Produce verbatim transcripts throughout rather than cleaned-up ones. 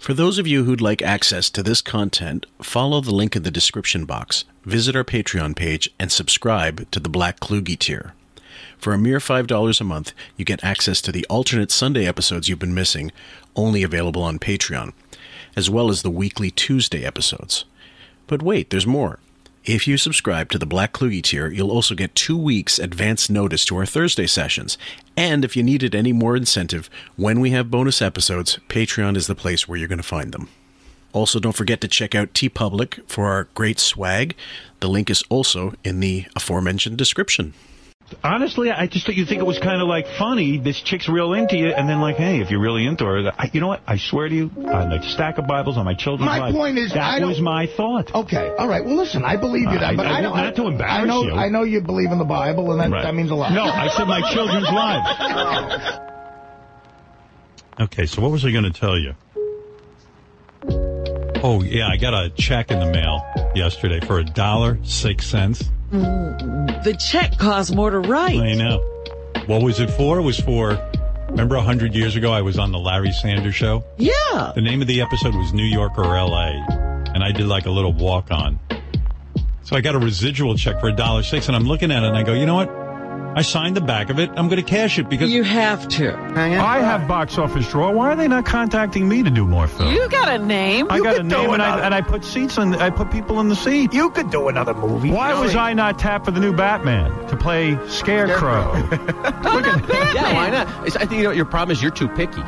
For those of you who'd like access to this content, follow the link in the description box, visit our Patreon page, and subscribe to the Black Kluge tier. For a mere five dollars a month, you get access to the alternate Sunday episodes you've been missing, only available on Patreon, as well as the weekly Tuesday episodes. But wait, there's more. If you subscribe to the Black Kluge tier, you'll also get two weeks advance notice to our Thursday sessions. And if you needed any more incentive, when we have bonus episodes, Patreon is the place where you're going to find them. Also, don't forget to check out TeePublic for our great swag. The link is also in the aforementioned description. Honestly, I just thought you'd think it was kind of like funny. This chick's real into you, and then like, hey, if you're really into her, I, you know what? I swear to you, on the stack of Bibles on my children's my life, point is, that I was my thought. Okay, all right. Well, listen, I believe you that, I, but I, I don't. Not to embarrass I know, you. I know you believe in the Bible, and that, right. that means a lot. No, I said my children's lives. Okay, so what was I going to tell you? Oh yeah, I got a check in the mail yesterday for a dollar six cents. The check costs more to write. I know. What was it for? It was for, remember a hundred years ago I was on the Larry Sanders show? Yeah. The name of the episode was New York or L A. And I did like a little walk-on. So I got a residual check for a dollar six, and I'm looking at it and I go, you know what? I signed the back of it. I'm going to cash it because... You have to. I have box office draw. Why are they not contacting me to do more films? You got a name. I you got a name, and I, and I put seats on. I put people in the seat. You could do another movie. Why really? was I not tapped for the new Batman to play Scarecrow? Scarecrow. Look at Batman. Yeah, why not? It's, I think you know, your problem is you're too picky.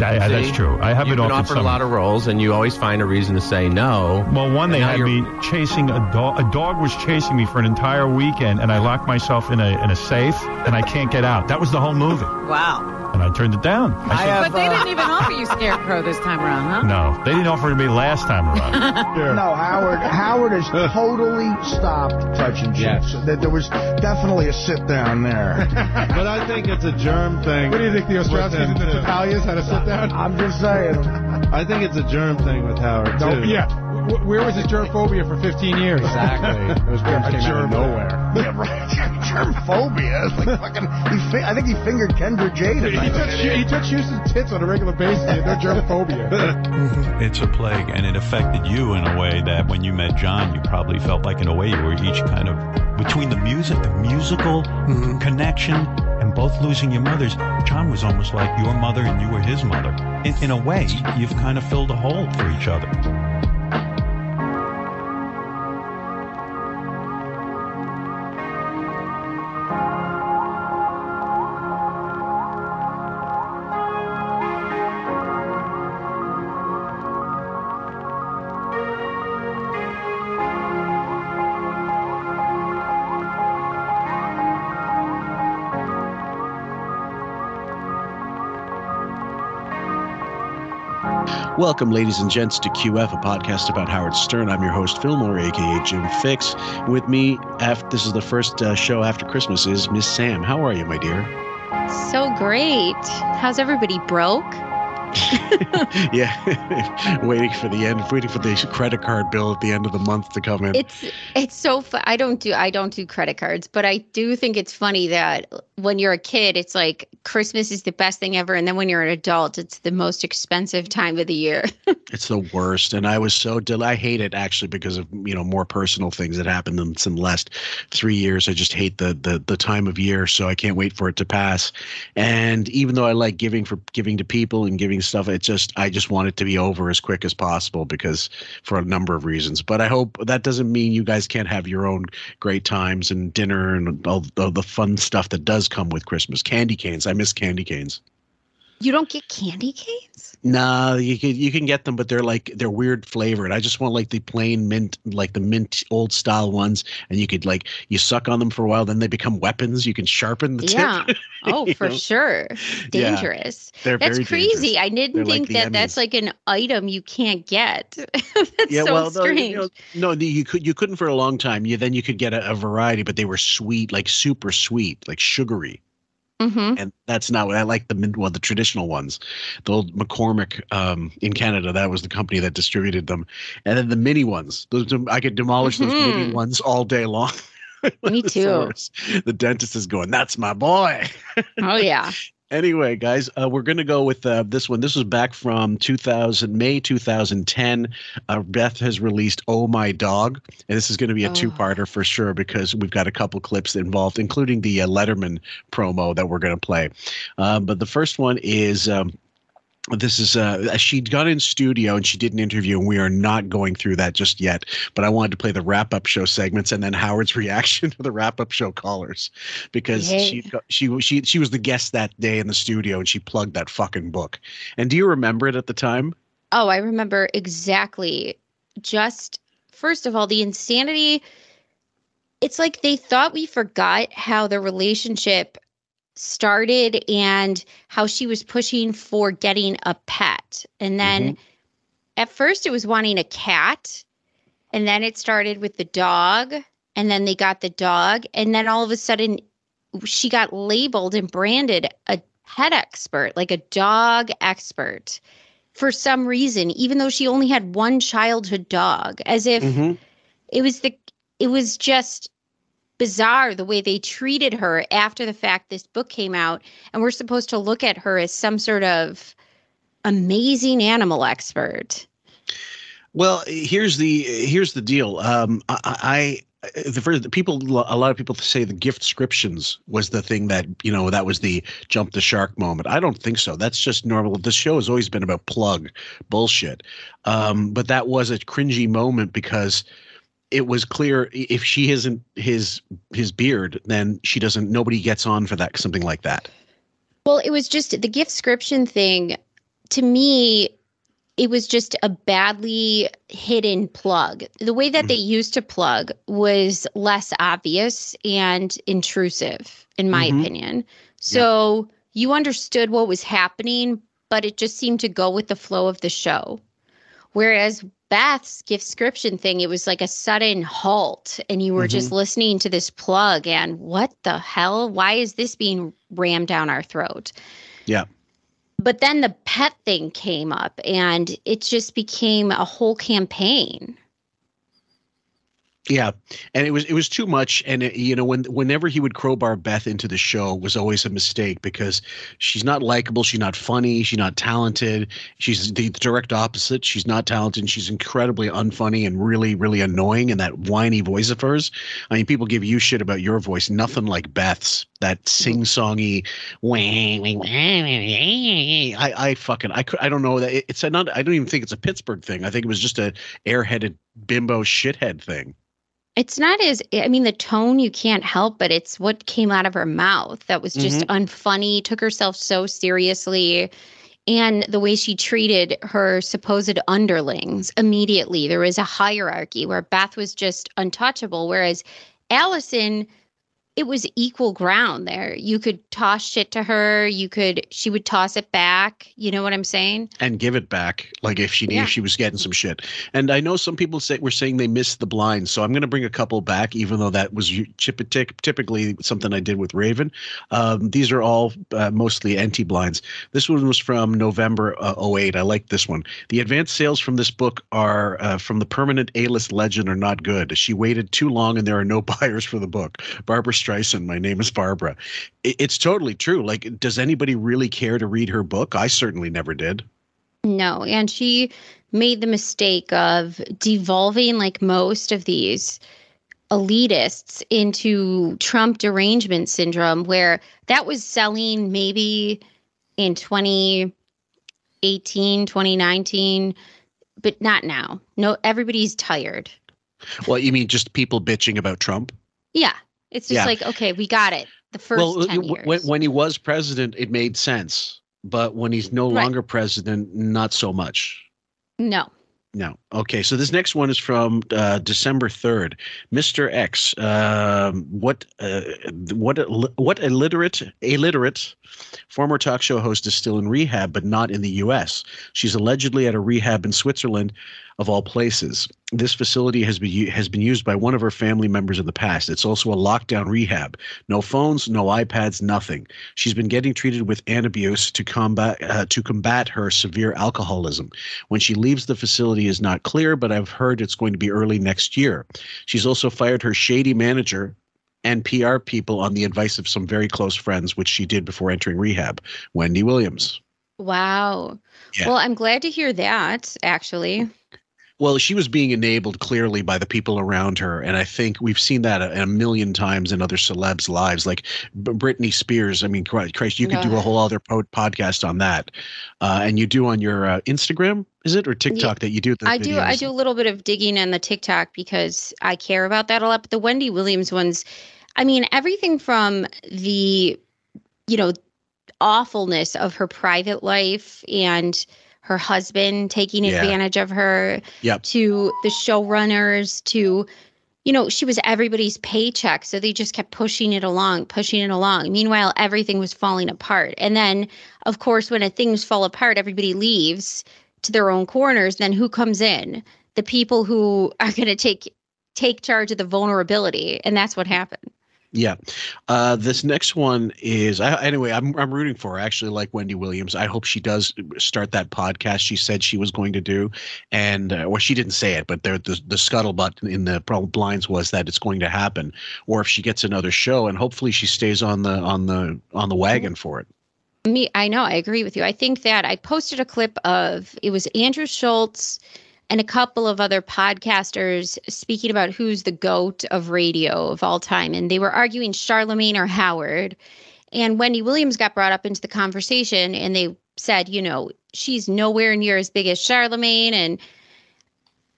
That, yeah, that's true. I have You've it been offered a lot of roles, and you always find a reason to say no. Well, one, they had me chasing a dog. A dog was chasing me for an entire weekend, and I locked myself in a in a safe, and I can't get out. That was the whole movie. Wow. And I turned it down. I I said, have, but they uh, didn't even offer you Scarecrow this time around, huh? No, they didn't offer it to me last time around. Yeah. No, Howard. Howard has totally stopped touching chicks. Yes. There was definitely a sit down there. But I think it's a germ thing. What do you think the Ostrowskis and the Italians had a sit down? I'm just saying. I think it's a germ thing with Howard, too. Don't, yeah. W where was the germ phobia for fifteen years? Exactly. Those germs came germ out of nowhere. Yeah, right. Germ phobia. It's like fucking... He I think he fingered Kendra Jade. He, he took Houston's tits on a regular basis. They're germ phobia. It's a plague, and it affected you in a way that when you met John, you probably felt like in a way you were each kind of... Between the music, the musical mm-hmm. connection... And both losing your mothers, John was almost like your mother and you were his mother. In, in a way, you've kind of filled a hole for each other. Welcome, ladies and gents, to Q F, a podcast about Howard Stern. I'm your host, Fillmore, a k a. Jim Fixx. With me, after, this is the first uh, show after Christmas, is Miss Sam. How are you, my dear? So great. How's everybody broke? Yeah. Waiting for the end, waiting for the credit card bill at the end of the month to come in. It's it's so fun. I don't do I don't do credit cards, but I do think it's funny that when you're a kid, it's like Christmas is the best thing ever. And then when you're an adult, it's the most expensive time of the year. It's the worst. And I was so del I hate it, actually, because of, you know, more personal things that happened in, in the last three years. I just hate the, the the time of year. So I can't wait for it to pass. And even though I like giving for giving to people and giving stuff, it just I just want it to be over as quick as possible, because for a number of reasons. But I hope that doesn't mean you guys can't have your own great times and dinner and all, all the fun stuff that does come with Christmas. Candy canes. I miss candy canes. You don't get candy canes? Nah, you can you can get them, but they're like they're weird flavored. I just want like the plain mint, like the mint old style ones, and you could like you suck on them for a while, then they become weapons. You can sharpen the tip. Yeah. Oh, for know? sure. Dangerous. Yeah, they're that's very crazy. Dangerous. I didn't they're think like that Emmys. That's like an item you can't get. That's yeah, so well, strange. No, you know, no, you could you couldn't for a long time. You then you could get a, a variety, but they were sweet, like super sweet, like sugary. Mm-hmm. And that's not what I like. The well, the traditional ones, the old McCormick um, in Canada, that was the company that distributed them. And then the mini ones, those I could demolish mm-hmm. those mini ones all day long. Me too. The dentist is going, that's my boy. Oh, yeah. Anyway, guys, uh, we're going to go with uh, this one. This was back from two thousand, May two thousand ten. Uh, Beth has released Oh My Dog. And this is going to be a oh. two-parter for sure because we've got a couple clips involved, including the uh, Letterman promo that we're going to play. Um, but the first one is um, this is uh, – she got in studio and she did an interview, and we are not going through that just yet. But I wanted to play the wrap-up show segments and then Howard's reaction to the wrap-up show callers because hey. she, she she she was the guest that day in the studio and she plugged that fucking book. And do you remember it at the time? Oh, I remember exactly. Just first of all, the insanity – it's like they thought we forgot how the relationship – started and how she was pushing for getting a pet. And then mm-hmm. at first it was wanting a cat, and then it started with the dog, and then they got the dog, and then all of a sudden she got labeled and branded a pet expert, like a dog expert for some reason, even though she only had one childhood dog, as if mm-hmm. it was the it was just bizarre the way they treated her after the fact. This book came out and we're supposed to look at her as some sort of amazing animal expert. Well, here's the here's the deal. Um, I, I the first people a lot of people say the giftscriptions was the thing that, you know, that was the jump the shark moment. I don't think so. That's just normal. This show has always been about plug bullshit. Um, but that was a cringy moment because it was clear if she isn't his his beard, then she doesn't. Nobody gets on for that, something like that. Well, it was just the giftscription thing. To me, it was just a badly hidden plug. The way that they used to plug was less obvious and intrusive, in my mm-hmm. opinion. So yeah. you understood what was happening, but it just seemed to go with the flow of the show. Whereas Beth's giftscription thing, it was like a sudden halt and you were mm-hmm. just listening to this plug and what the hell? Why is this being rammed down our throat? Yeah. But then the pet thing came up and it just became a whole campaign. Yeah, and it was it was too much, and it, you know, when whenever he would crowbar Beth into the show was always a mistake because she's not likable, she's not funny, she's not talented, she's the direct opposite. She's not talented, she's incredibly unfunny and really, really annoying. And that whiny voice of hers, I mean, people give you shit about your voice, nothing like Beth's. That sing-songy, I I fucking I I don't know that it's a not I don't even think it's a Pittsburgh thing. I think it was just a airheaded bimbo shithead thing. It's not as – I mean, the tone you can't help, but it's what came out of her mouth that was just mm-hmm. unfunny, took herself so seriously, and the way she treated her supposed underlings immediately. There was a hierarchy where Beth was just untouchable, whereas Allison, it was equal ground there. You could toss shit to her. You could – she would toss it back. You know what I'm saying? And give it back, like if she knew yeah. she was getting some shit. And I know some people say, were saying they missed the blind, so I'm going to bring a couple back, even though that was typically something I did with Raven. Um, these are all uh, mostly anti-blinds. This one was from November uh, oh eight. I like this one. The advanced sales from this book are uh, from the permanent A-list legend are not good. She waited too long, and there are no buyers for the book. Barbara Streisand, My Name is Barbara. It's totally true. Like, does anybody really care to read her book? I certainly never did. No, and she made the mistake of devolving, like most of these elitists, into Trump derangement syndrome, where that was selling maybe in twenty eighteen, twenty nineteen, but not now. No, everybody's tired. Well, you mean just people bitching about Trump? Yeah. It's just yeah. like, okay, we got it. The first well, ten years. When, when he was president, it made sense. But when he's no right. longer president, not so much. No. No. Okay. So this next one is from uh, December third. Mister X. Uh, what uh, what what illiterate illiterate former talk show host is still in rehab, but not in the U S? She's allegedly at a rehab in Switzerland, of all places. This facility has been has been used by one of her family members in the past. It's also a lockdown rehab. No phones, no iPads, nothing. She's been getting treated with an abuse to combat uh, to combat her severe alcoholism. When she leaves the facility is not clear, but I've heard it's going to be early next year. She's also fired her shady manager and P R people on the advice of some very close friends, which she did before entering rehab. Wendy Williams. Wow. Yeah. Well, I'm glad to hear that, actually. Well, she was being enabled clearly by the people around her. And I think we've seen that a, a million times in other celebs' lives, like B- Britney Spears. I mean, Christ, you could yeah. do a whole other po- podcast on that. Uh, and you do on your uh, Instagram, is it? Or TikTok yeah, that you do? The I videos. do. I do a little bit of digging on the TikTok because I care about that a lot. But the Wendy Williams ones, I mean, everything from the, you know, awfulness of her private life and her husband taking yeah. advantage of her, yep. to the showrunners, to, you know, she was everybody's paycheck. So they just kept pushing it along, pushing it along. Meanwhile, everything was falling apart. And then, of course, when things fall apart, everybody leaves to their own corners. Then who comes in? The people who are going to take take charge of the vulnerability. And that's what happened. Yeah. Uh, this next one is I, anyway, I'm I'm rooting for her. I actually like Wendy Williams. I hope she does start that podcast she said she was going to do. And uh, well, she didn't say it, but there, the, the scuttlebutt in the blinds was that it's going to happen, or if she gets another show, and hopefully she stays on the on the on the wagon for it. Me. I know. I agree with you. I think that I posted a clip of it was Andrew Schultz and a couple of other podcasters speaking about who's the GOAT of radio of all time. And they were arguing Charlemagne or Howard. And Wendy Williams got brought up into the conversation, and they said, you know, she's nowhere near as big as Charlemagne. And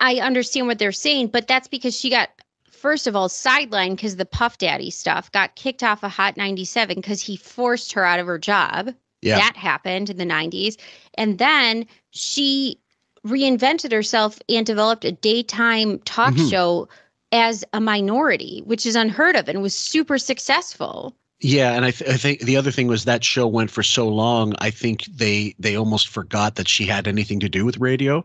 I understand what they're saying, but that's because she got, first of all, sidelined because of the Puff Daddy stuff, got kicked off of Hot ninety-seven because he forced her out of her job. Yeah. That happened in the nineties. And then she reinvented herself and developed a daytime talk mm-hmm. show as a minority, which is unheard of, and was super successful. Yeah. And I, th- I think the other thing was that show went for so long, I think they they almost forgot that she had anything to do with radio.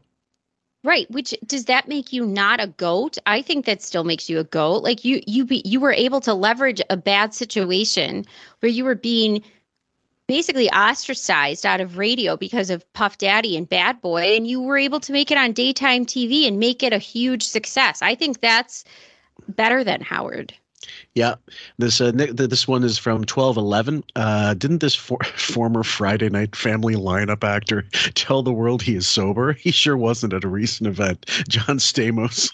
Right. Which, does that make you not a GOAT? I think that still makes you a GOAT. Like you you be, you were able to leverage a bad situation where you were being basically ostracized out of radio because of Puff Daddy and Bad Boy, and you were able to make it on daytime T V and make it a huge success. I think that's better than Howard. Yeah. This uh, this one is from twelve eleven. Uh, didn't this for- former Friday Night Family lineup actor tell the world he is sober? He sure wasn't at a recent event. John Stamos.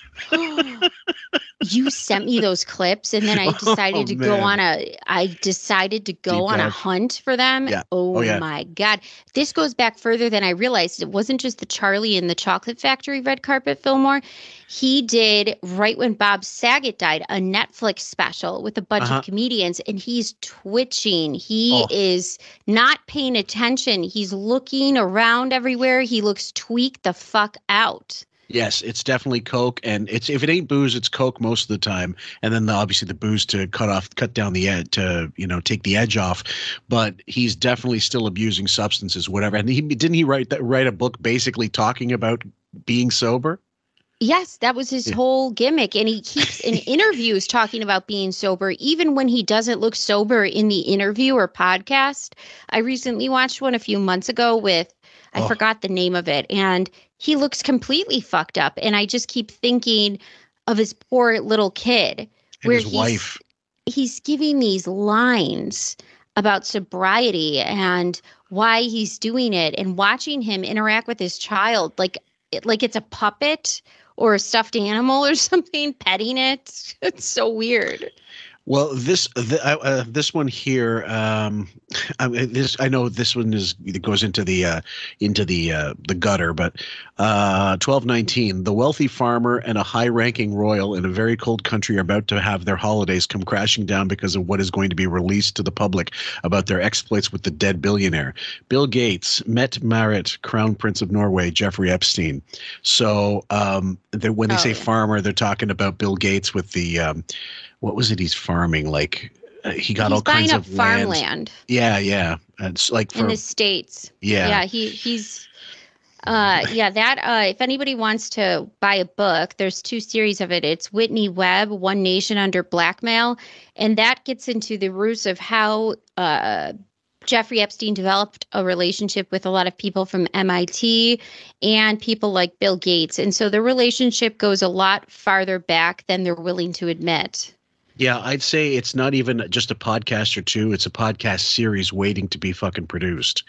You sent me those clips, and then I decided oh, to man. go on a I decided to go Deep on dive. a hunt for them. Yeah. Oh, oh yeah. my God. This goes back further than I realized. It wasn't just the Charlie and the Chocolate Factory red carpet Fillmore. He did, right when Bob Saget died, a Netflix special with a bunch uh-huh. of comedians, and he's twitching. He oh. is not paying attention. He's looking around everywhere. He looks tweaked the fuck out. Yes, it's definitely coke, and it's if it ain't booze, it's coke most of the time, and then the, obviously the booze to cut off, cut down the edge, to you know take the edge off. But he's definitely still abusing substances, whatever. And he didn't he write that write a book basically talking about being sober. Yes, that was his yeah. whole gimmick, and he keeps in interviews talking about being sober, even when he doesn't look sober in the interview or podcast. I recently watched one a few months ago with I oh. forgot the name of it, and he looks completely fucked up. And I just keep thinking of his poor little kid. And where his he's, wife. He's giving these lines about sobriety and why he's doing it, and watching him interact with his child like it, like it's a puppet or a stuffed animal or something, petting it. It's so weird. Well, this the, uh, this one here, um, I, this I know this one is it goes into the uh, into the uh, the gutter. But uh, twelve nineteen, the wealthy farmer and a high-ranking royal in a very cold country are about to have their holidays come crashing down because of what is going to be released to the public about their exploits with the dead billionaire. Bill Gates met Marit, Crown Prince of Norway, Jeffrey Epstein. So um, they, when they oh, say yeah. farmer, they're talking about Bill Gates with the. Um, What was it? He's farming. Like uh, he got he's all kinds up of farmland. Land. Yeah, yeah. It's like for, in the States. Yeah, yeah. He he's. Uh, yeah, that. Uh, if anybody wants to buy a book, there's two series of it. It's Whitney Webb, One Nation Under Blackmail, and that gets into the roots of how uh, Jeffrey Epstein developed a relationship with a lot of people from M I T and people like Bill Gates, and so the relationship goes a lot farther back than they're willing to admit. Yeah, I'd say it's not even just a podcast or two. It's a podcast series waiting to be fucking produced.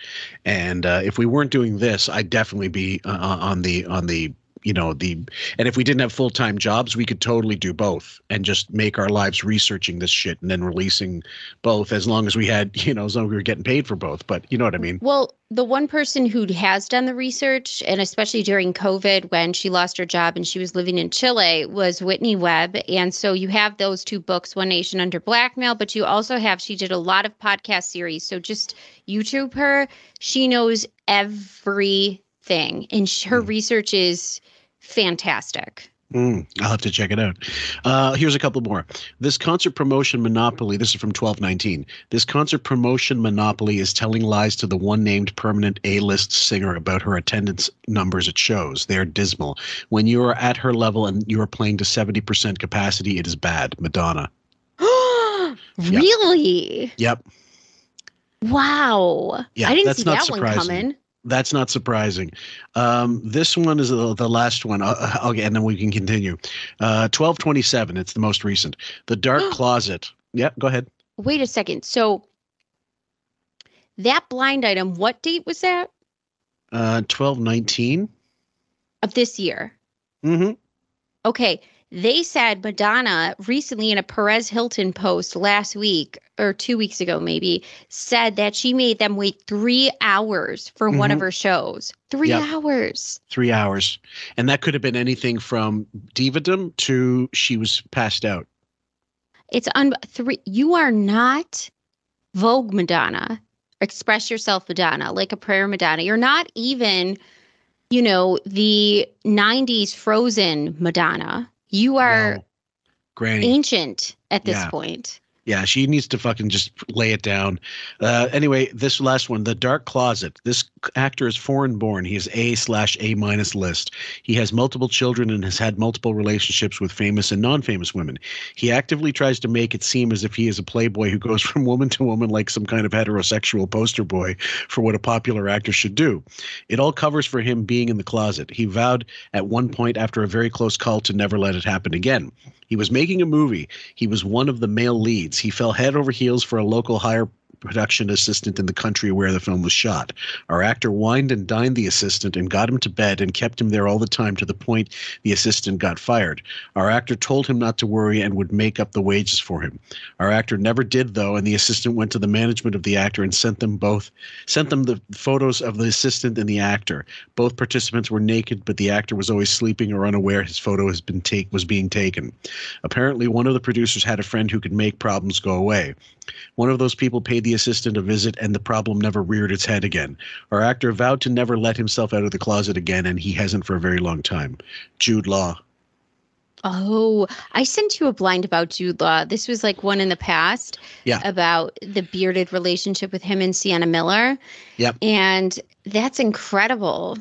And uh, if we weren't doing this, I'd definitely be uh, on the on the. You know, the and if we didn't have full time jobs, we could totally do both and just make our lives researching this shit and then releasing both, as long as we had, you know, as long as we were getting paid for both. But you know what I mean? Well, the one person who has done the research, and especially during COVID when she lost her job and she was living in Chile, was Whitney Webb. And so you have those two books, One Nation Under Blackmail, but you also have, she did a lot of podcast series. So just YouTube her. She knows everything. Thing. And her mm. research is fantastic. Mm. I'll have to check it out. Uh, here's a couple more. This concert promotion monopoly, this is from twelve nineteen. This concert promotion monopoly is telling lies to the one named permanent A-list singer about her attendance numbers at shows. They're dismal. When you are at her level and you are playing to seventy percent capacity, it is bad. Madonna. Really? Yep. Wow. Yeah, I didn't see that one coming. That's not surprising. Um, this one is the, the last one. Uh, okay, and then we can continue. Uh, twelve twenty-seven. It's the most recent. The Dark Closet. Yeah, go ahead. Wait a second. So that blind item, what date was that? Uh, twelve nineteen. Of this year. Mm-hmm. Okay. They said Madonna recently in a Perez Hilton post last week or two weeks ago, maybe, said that she made them wait three hours for mm-hmm. one of her shows. Three yep. hours. Three hours. And that could have been anything from diva-dom to she was passed out. It's un three. You are not Vogue Madonna. Express Yourself Madonna, Like a Prayer Madonna. You're not even, you know, the nineties Frozen Madonna. You are wow. Granny. Ancient at this yeah. point. Yeah, she needs to fucking just lay it down. Uh, anyway, this last one, The Dark Closet. This actor is foreign-born. He is A slash A minus list. He has multiple children and has had multiple relationships with famous and non-famous women. He actively tries to make it seem as if he is a playboy who goes from woman to woman like some kind of heterosexual poster boy for what a popular actor should do. It all covers for him being in the closet. He vowed at one point after a very close call to never let it happen again. He was making a movie. He was one of the male leads. He fell head over heels for a local hire production assistant in the country where the film was shot. Our actor wined and dined the assistant and got him to bed and kept him there all the time to the point the assistant got fired. Our actor told him not to worry and would make up the wages for him. Our actor never did, though, and the assistant went to the management of the actor and sent them both sent them the photos of the assistant and the actor. Both participants were naked, but the actor was always sleeping or unaware his photo has been take was being taken. Apparently, one of the producers had a friend who could make problems go away. One of those people paid the assistant a visit, and the problem never reared its head again. Our actor vowed to never let himself out of the closet again, and he hasn't for a very long time. Jude Law. Oh, I sent you a blind about Jude Law. This was like one in the past yeah. about the bearded relationship with him and Sienna Miller. Yep. And that's incredible.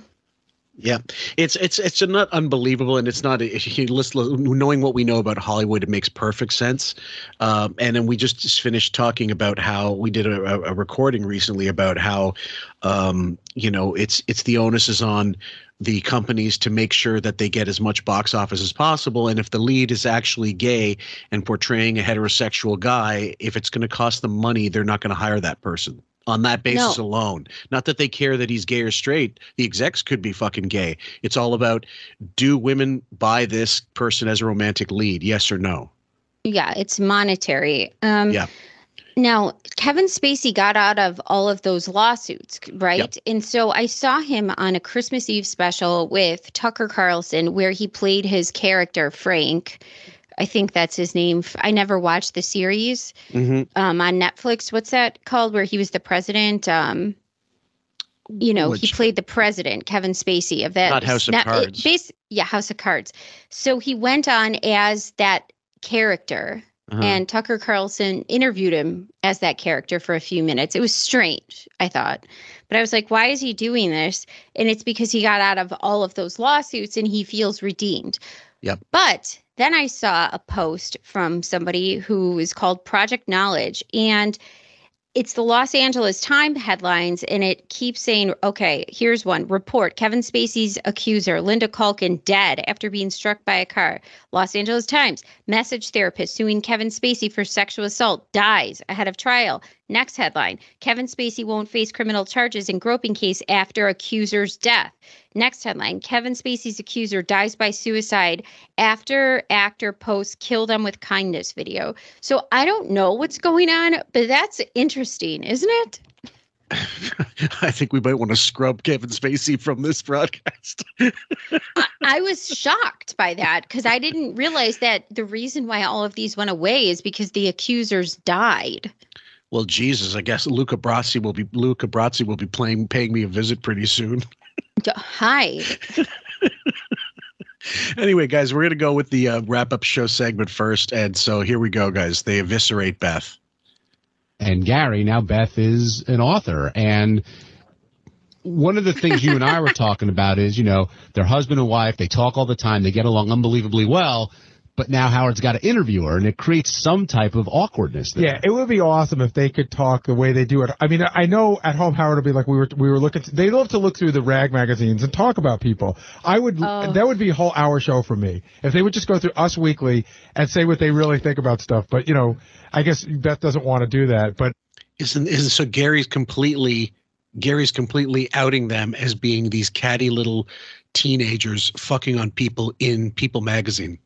Yeah, it's it's it's not unbelievable, and it's not – knowing what we know about Hollywood, it makes perfect sense. Um, and then we just, just finished talking about how – we did a, a recording recently about how, um, you know, it's it's the onus is on the companies to make sure that they get as much box office as possible. And if the lead is actually gay and portraying a heterosexual guy, if it's going to cost them money, they're not going to hire that person. On that basis no. alone. Not that they care that he's gay or straight. The execs could be fucking gay. It's all about, do women buy this person as a romantic lead? Yes or no? Yeah, it's monetary. Um, yeah. Now, Kevin Spacey got out of all of those lawsuits, right? Yep. And so I saw him on a Christmas Eve special with Tucker Carlson where he played his character, Frank. I think that's his name. I never watched the series mm-hmm. um, on Netflix. What's that called where he was the president? Um, you know, Which, he played the president, Kevin Spacey, of that. Not House of Net, Cards. It, yeah, House of Cards. So he went on as that character, uh-huh. and Tucker Carlson interviewed him as that character for a few minutes. It was strange, I thought. But I was like, why is he doing this? And it's because he got out of all of those lawsuits and he feels redeemed. Yep. But then I saw a post from somebody who is called Project Knowledge, and it's the Los Angeles Times headlines, and it keeps saying, okay, here's one. Report, Kevin Spacey's accuser, Linda Culkin, dead after being struck by a car. Los Angeles Times, massage therapist suing Kevin Spacey for sexual assault, dies ahead of trial. Next headline, Kevin Spacey won't face criminal charges in groping case after accuser's death. Next headline, Kevin Spacey's accuser dies by suicide after actor posts "Kill Them With Kindness" video. So I don't know what's going on, but that's interesting, isn't it? I think we might want to scrub Kevin Spacey from this broadcast. I, I was shocked by that because I didn't realize that the reason why all of these went away is because the accusers died. Well, Jesus, I guess Luca Brazzi will be Luca Brazzi will be playing, paying me a visit pretty soon. Hi. Anyway, guys, we're going to go with the uh, wrap-up show segment first. And so here we go, guys. They eviscerate Beth. And Gary, now Beth is an author. And one of the things you and I were talking about is, you know, they're husband and wife. They talk all the time. They get along unbelievably well. But now Howard's got to interview her, and it creates some type of awkwardness there. Yeah, it would be awesome if they could talk the way they do it. I mean, I know at home Howard will be like, we were we were looking. They love to look through the rag magazines and talk about people. I would oh. That would be a whole hour show for me if they would just go through Us Weekly and say what they really think about stuff. But you know, I guess Beth doesn't want to do that. But isn't isn't so Gary's completely Gary's completely outing them as being these catty little teenagers fucking on people in People magazine.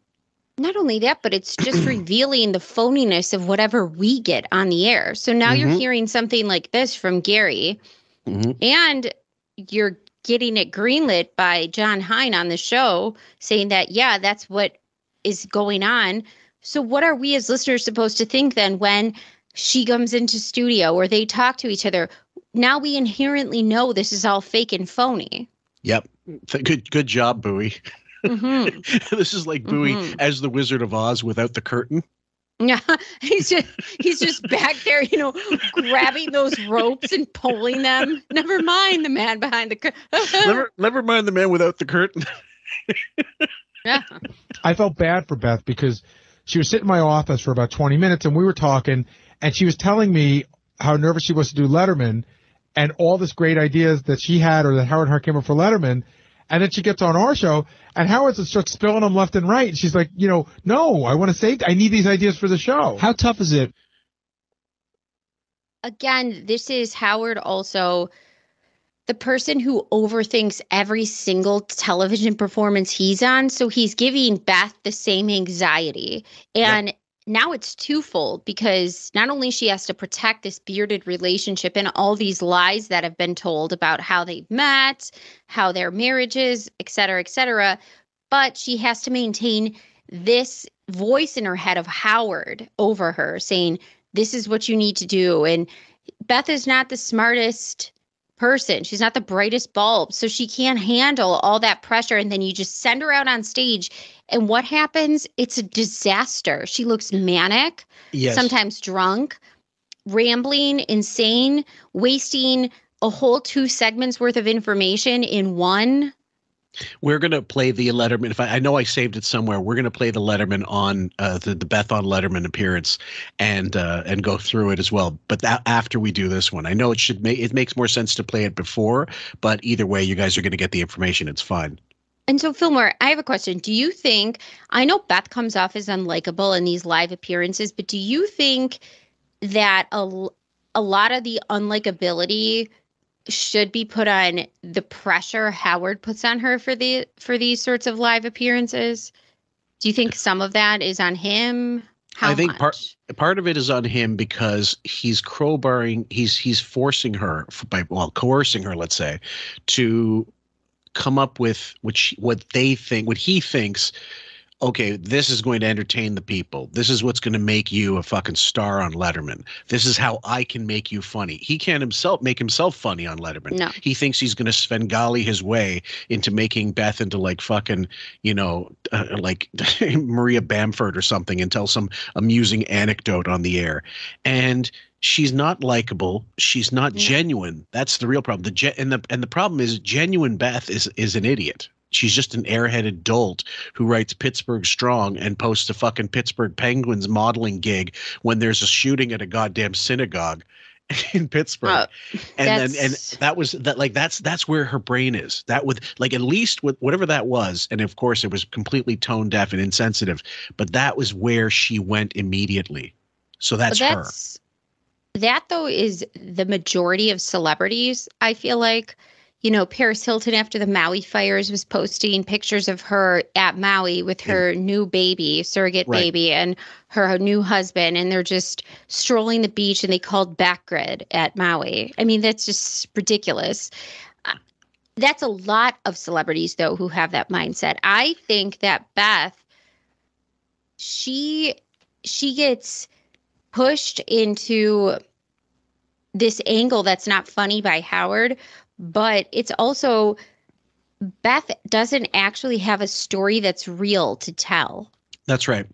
Not only that, but it's just revealing the phoniness of whatever we get on the air. So now mm-hmm. you're hearing something like this from Gary, mm-hmm. and you're getting it greenlit by John Hine on the show saying that, yeah, that's what is going on. So what are we as listeners supposed to think then when she comes into studio or they talk to each other? Now we inherently know this is all fake and phony. Yep. Good, good job, Bowie. Mm-hmm. This is like Bowie mm-hmm. as the Wizard of Oz without the curtain. Yeah, he's just he's just back there, you know, grabbing those ropes and pulling them. Never mind the man behind the curtain. never, never mind the man without the curtain. Yeah, I felt bad for Beth because she was sitting in my office for about twenty minutes and we were talking, and she was telling me how nervous she was to do Letterman and all this great ideas that she had or that Howard Hart came up for Letterman. And then she gets on our show, and Howard's just spilling them left and right. And she's like, you know, no, I want to save. I need these ideas for the show. How tough is it? Again, this is Howard also, the person who overthinks every single television performance he's on. So he's giving Beth the same anxiety. And yep. Now it's twofold because not only she has to protect this bearded relationship and all these lies that have been told about how they've met, how their marriage is, et cetera, et cetera, but she has to maintain this voice in her head of Howard over her saying, this is what you need to do. And Beth is not the smartest person. She's not the brightest bulb. So she can't handle all that pressure. And then you just send her out on stage. And what happens? It's a disaster. She looks manic, yes. Sometimes drunk, rambling, insane, wasting a whole two segments worth of information in one. We're going to play the Letterman. If I, I know I saved it somewhere, we're going to play the Letterman on uh, the, the Beth on Letterman appearance and uh, and go through it as well. But that, after we do this one, I know it should make it makes more sense to play it before. But either way, you guys are going to get the information. It's fine. And so, Fillmore, I have a question. Do you think I know Beth comes off as unlikable in these live appearances, but do you think that a, a lot of the unlikability should be put on the pressure Howard puts on her for the for these sorts of live appearances? Do you think some of that is on him? How I think much? part part of it is on him because he's crowbarring, he's he's forcing her by well coercing her, let's say, to come up with what she, what they think, what he thinks. Okay, this is going to entertain the people. This is what's going to make you a fucking star on Letterman. This is how I can make you funny. He can't himself make himself funny on Letterman. No. He thinks he's going to Svengali his way into making Beth into like fucking, you know, uh, like Maria Bamford or something and tell some amusing anecdote on the air. And she's not likable. She's not yeah. genuine. That's the real problem. The ge and the and the problem is genuine Beth is is an idiot. She's just an airheaded dolt who writes Pittsburgh Strong and posts a fucking Pittsburgh Penguins modeling gig when there's a shooting at a goddamn synagogue in Pittsburgh. Uh, and then, and that was that, like, that's, that's where her brain is. That would, like, at least with whatever that was. And of course it was completely tone deaf and insensitive, but that was where she went immediately. So that's, that's her. That though is the majority of celebrities. I feel like, you know, Perez Hilton after the Maui fires was posting pictures of her at Maui with her yeah. new baby, surrogate right. baby, and her new husband. And they're just strolling the beach and they called Backgrid at Maui. I mean, that's just ridiculous. That's a lot of celebrities, though, who have that mindset. I think that Beth, she she gets pushed into this angle that's not funny by Howard. But it's also, Beth doesn't actually have a story that's real to tell. That's right.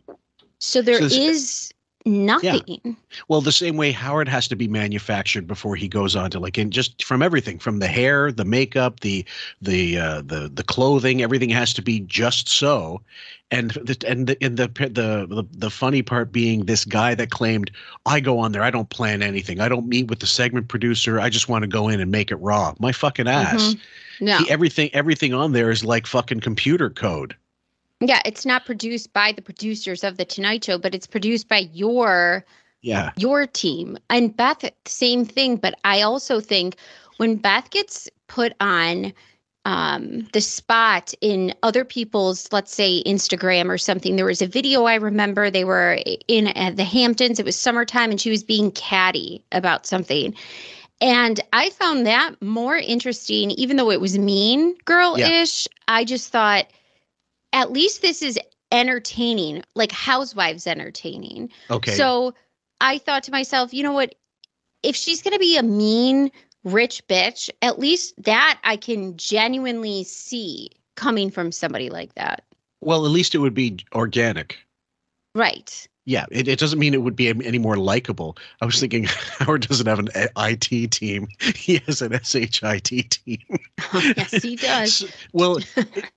So there so this, is nothing. Yeah. Well, the same way Howard has to be manufactured before he goes on to, like, and just from everything, from the hair, the makeup, the the uh, the the clothing, everything has to be just so. And the, and the, and the, the the the funny part being this guy that claimed, I go on there, I don't plan anything, I don't meet with the segment producer, I just want to go in and make it raw. My fucking ass. Mm-hmm. No. He, everything everything on there is like fucking computer code. Yeah, it's not produced by the producers of The Tonight Show, but it's produced by your yeah your team. And Beth, same thing. But I also think when Beth gets put on Um, the spot in other people's, let's say, Instagram or something. There was a video I remember. They were in uh, the Hamptons. It was summertime, and she was being catty about something. And I found that more interesting, even though it was mean girl-ish. Yeah. I just thought, at least this is entertaining, like Housewives entertaining. Okay. So I thought to myself, you know what? If she's going to be a mean rich bitch, at least that I can genuinely see coming from somebody like that. Well, at least it would be organic. Right. Yeah, it, it doesn't mean it would be any more likable. I was thinking Howard doesn't have an I T team. He has an S H I T team. Yes, he does. So, well,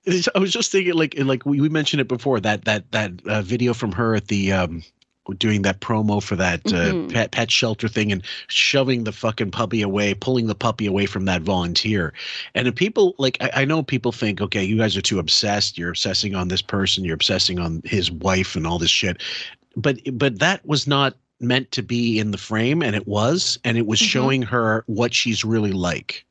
it, I was just thinking, like, like we, we mentioned it before, that that that uh, video from her at the um, – doing that promo for that uh, mm-hmm. pet, pet shelter thing and shoving the fucking puppy away, pulling the puppy away from that volunteer. And if people, like, I, I know people think, okay, you guys are too obsessed. You're obsessing on this person. You're obsessing on his wife and all this shit. But, but that was not meant to be in the frame. And it was, and it was mm-hmm. showing her what she's really like.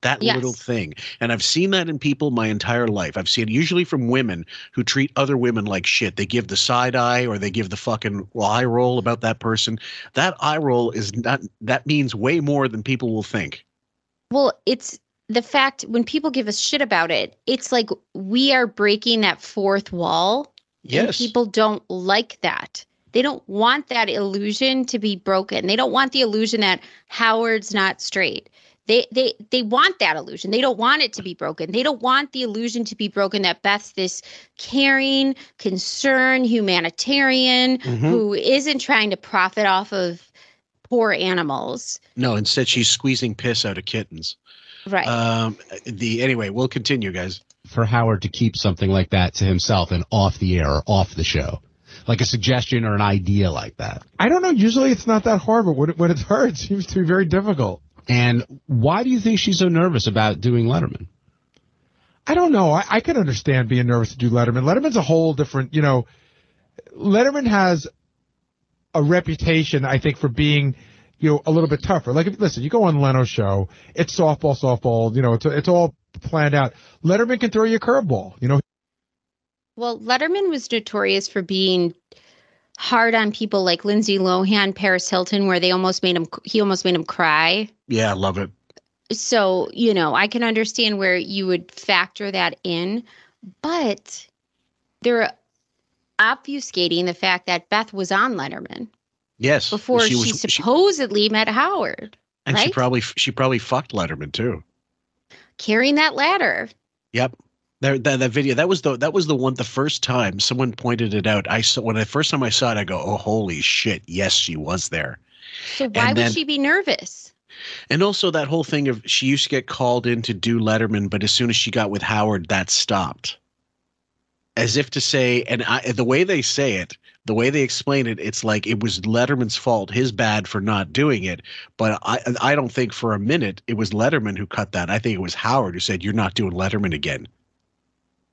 That yes. little thing. And I've seen that in people my entire life. I've seen it usually from women who treat other women like shit. They give the side eye or they give the fucking eye roll about that person. That eye roll is not, that means way more than people will think. Well, it's the fact when people give us shit about it, it's like we are breaking that fourth wall. Yes. And people don't like that. They don't want that illusion to be broken. They don't want the illusion that Howard's not straight. They they they want that illusion. They don't want it to be broken. They don't want the illusion to be broken that Beth's this caring, concerned humanitarian mm-hmm. who isn't trying to profit off of poor animals. No, instead she's squeezing piss out of kittens. Right. Um, the anyway, we'll continue, guys. For Howard to keep something like that to himself and off the air or off the show. Like a suggestion or an idea like that. I don't know. Usually it's not that hard, but when it, when it's hard, it seems to be very difficult. And why do you think she's so nervous about doing Letterman? I don't know. I, I can understand being nervous to do Letterman. Letterman's a whole different, you know, Letterman has a reputation, I think, for being, you know, a little bit tougher. Like, if, listen, you go on Leno's show, it's softball, softball, you know, it's, it's all planned out. Letterman can throw you a curveball, you know. Well, Letterman was notorious for being hard on people like Lindsay Lohan, Paris Hilton, where they almost made him, he almost made him cry. Yeah, I love it. So, you know, I can understand where you would factor that in, but they're obfuscating the fact that Beth was on Letterman. Yes. Before she, was, she supposedly she, met Howard. And right? she probably, she probably fucked Letterman too. Carrying that ladder. Yep. That, that that video that was the that was the one the first time someone pointed it out. I saw when the first time I saw it, I go, oh holy shit, yes, she was there. So why and would then, she be nervous? And also that whole thing of she used to get called in to do Letterman, but as soon as she got with Howard, that stopped. as if to say, and I, the way they say it, the way they explain it, it's like it was Letterman's fault, his bad for not doing it. But I, I don't think for a minute it was Letterman who cut that. I think it was Howard who said, you're not doing Letterman again.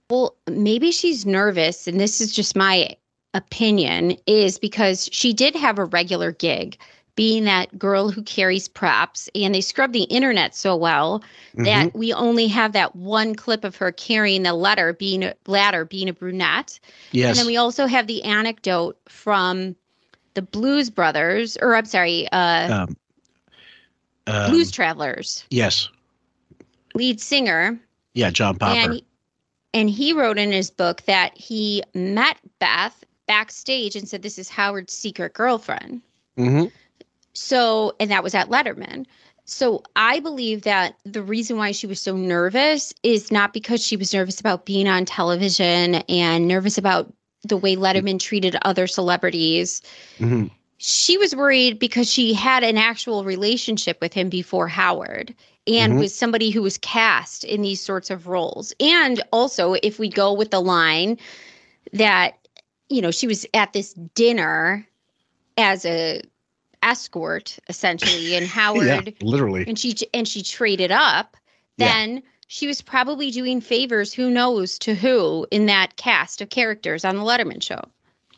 Well, maybe she's nervous, and this is just my opinion, is because she did have a regular gig, being that girl who carries props, and they scrubbed the internet so well mm-hmm. that we only have that one clip of her carrying the letter, being a, ladder, being a brunette. Yes. And then we also have the anecdote from the Blues Brothers, or I'm sorry, uh, um, um, Blues Travelers. Yes. Lead singer. Yeah, John Popper. And, And he wrote in his book that he met Beth backstage and said, this is Howard's secret girlfriend. Mm-hmm. So, and that was at Letterman. So I believe that the reason why she was so nervous is not because she was nervous about being on television and nervous about the way Letterman mm-hmm. treated other celebrities. Mm-hmm. She was worried because she had an actual relationship with him before Howard. And mm-hmm. was somebody who was cast in these sorts of roles. And also, if we go with the line that, you know, she was at this dinner as a escort, essentially, and Howard. Yeah, literally. And she and she traded up. Then yeah. she was probably doing favors, who knows to who, in that cast of characters on the Letterman show.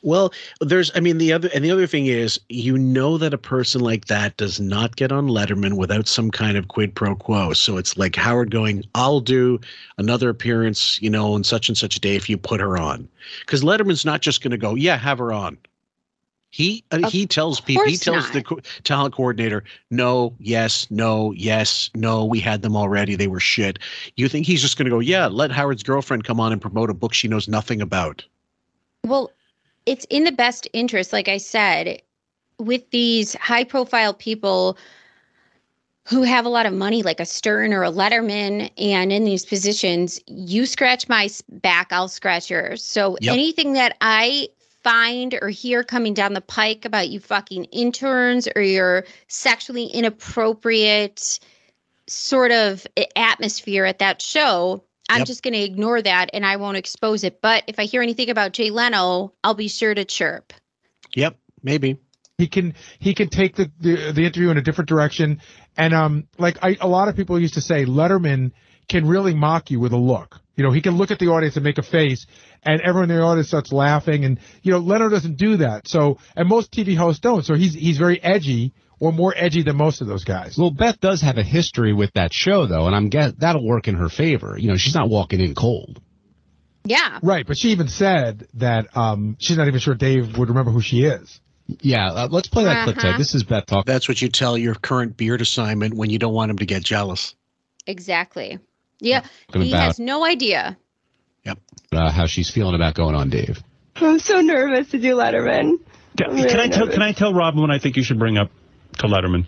Well, there's, I mean, the other, and the other thing is, you know that a person like that does not get on Letterman without some kind of quid pro quo. So it's like Howard going, I'll do another appearance, you know, on such and such a day if you put her on. Because Letterman's not just going to go, yeah, have her on. He uh, he tells people, he tells not. the co- talent coordinator, no, yes, no, yes, no, we had them already. They were shit. You think he's just going to go, yeah, let Howard's girlfriend come on and promote a book she knows nothing about? Well, it's in the best interest, like I said, with these high-profile people who have a lot of money, like a Stern or a Letterman, and in these positions, you scratch my back, I'll scratch yours. So yep. anything that I find or hear coming down the pike about you fucking interns or your sexually inappropriate sort of atmosphere at that show, I'm yep. just going to ignore that and I won't expose it. But if I hear anything about Jay Leno, I'll be sure to chirp. Yep, maybe. He can he can take the, the, the interview in a different direction. And um, like I, a lot of people used to say, Letterman can really mock you with a look. You know, he can look at the audience and make a face and everyone in the audience starts laughing. And, you know, Leno doesn't do that. So, and most T V hosts don't. So he's he's very edgy. Or more edgy than most of those guys. Well, Beth does have a history with that show, though, and I'm guess that'll work in her favor. You know, she's not walking in cold. Yeah. Right, but she even said that um, she's not even sure Dave would remember who she is. Yeah, uh, let's play that uh-huh. clip, Ted. This is Beth talking. That's what you tell your current beard assignment when you don't want him to get jealous. Exactly. Yeah, yeah. He has no idea. Yep. Uh, how she's feeling about going on, Dave. I'm so nervous to do Letterman. Yeah. Really can I nervous. tell? Can I tell Robin what I think you should bring up? To Letterman.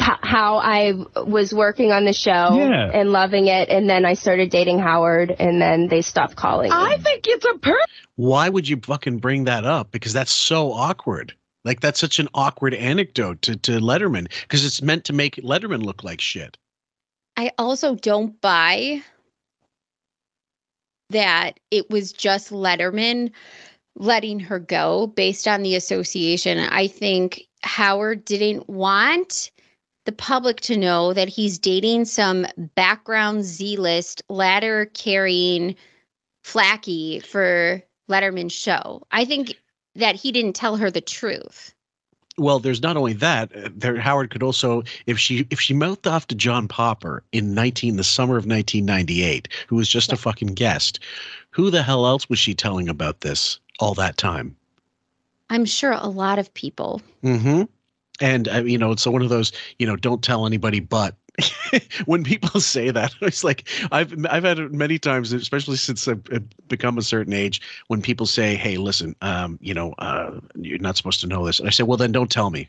How I was working on the show yeah. and loving it, and then I started dating Howard, and then they stopped calling. I him. think it's a per- Why would you fucking bring that up? Because that's so awkward. Like, that's such an awkward anecdote to, to Letterman, because it's meant to make Letterman look like shit. I also don't buy that it was just Letterman letting her go based on the association. I think Howard didn't want the public to know that he's dating some background Z-list ladder-carrying flacky for Letterman's show. I think that he didn't tell her the truth. Well, there's not only that. There, Howard could also, if she if she mouthed off to John Popper in nineteen the summer of nineteen ninety-eight, who was just yeah. a fucking guest, who the hell else was she telling about this all that time? I'm sure a lot of people. Mm-hmm. And, uh, you know, it's one of those, you know, don't tell anybody but. When people say that, it's like I've I've had it many times, especially since I've become a certain age, when people say, hey, listen, um, you know, uh, you're not supposed to know this. And I say, well, then don't tell me.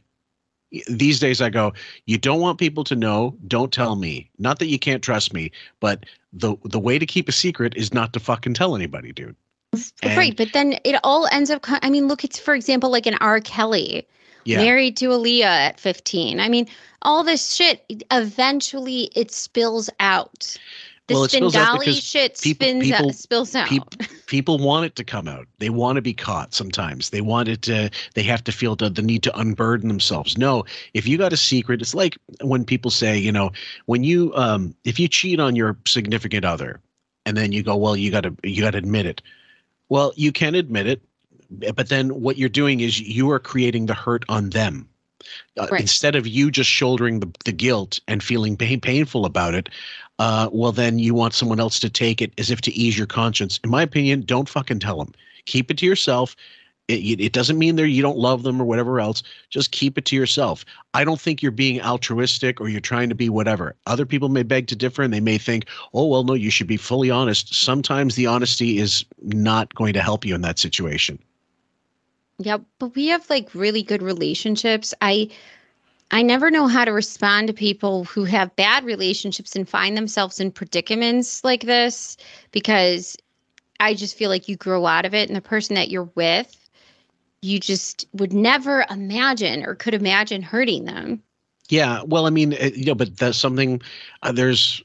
These days I go, you don't want people to know. Don't tell me. Not that you can't trust me, but the the way to keep a secret is not to fucking tell anybody, dude. And right, but then it all ends up, I mean, look, it's, for example, like an R. Kelly, yeah. married to Aaliyah at fifteen. I mean, all this shit, eventually it spills out. The well, Svengali shit people, spins people, out, spills out. People, people want it to come out. They want to be caught sometimes. They want it to, they have to feel the, the need to unburden themselves. No, if you got a secret, it's like when people say, you know, when you, um, if you cheat on your significant other and then you go, well, you got to, you got to admit it. Well, you can admit it, but then what you're doing is you are creating the hurt on them. Uh, right. Instead of you just shouldering the, the guilt and feeling pain, painful about it, uh, well, then you want someone else to take it as if to ease your conscience. In my opinion, don't fucking tell them. Keep it to yourself. It, it doesn't mean that you don't love them or whatever else. Just keep it to yourself. I don't think you're being altruistic or you're trying to be whatever. Other people may beg to differ and they may think, oh, well, no, you should be fully honest. Sometimes the honesty is not going to help you in that situation. Yeah, but we have like really good relationships. I I never know how to respond to people who have bad relationships and find themselves in predicaments like this, because I just feel like you grow out of it, and the person that you're with, you just would never imagine or could imagine hurting them. Yeah, well, I mean, you know, but that's something uh, there's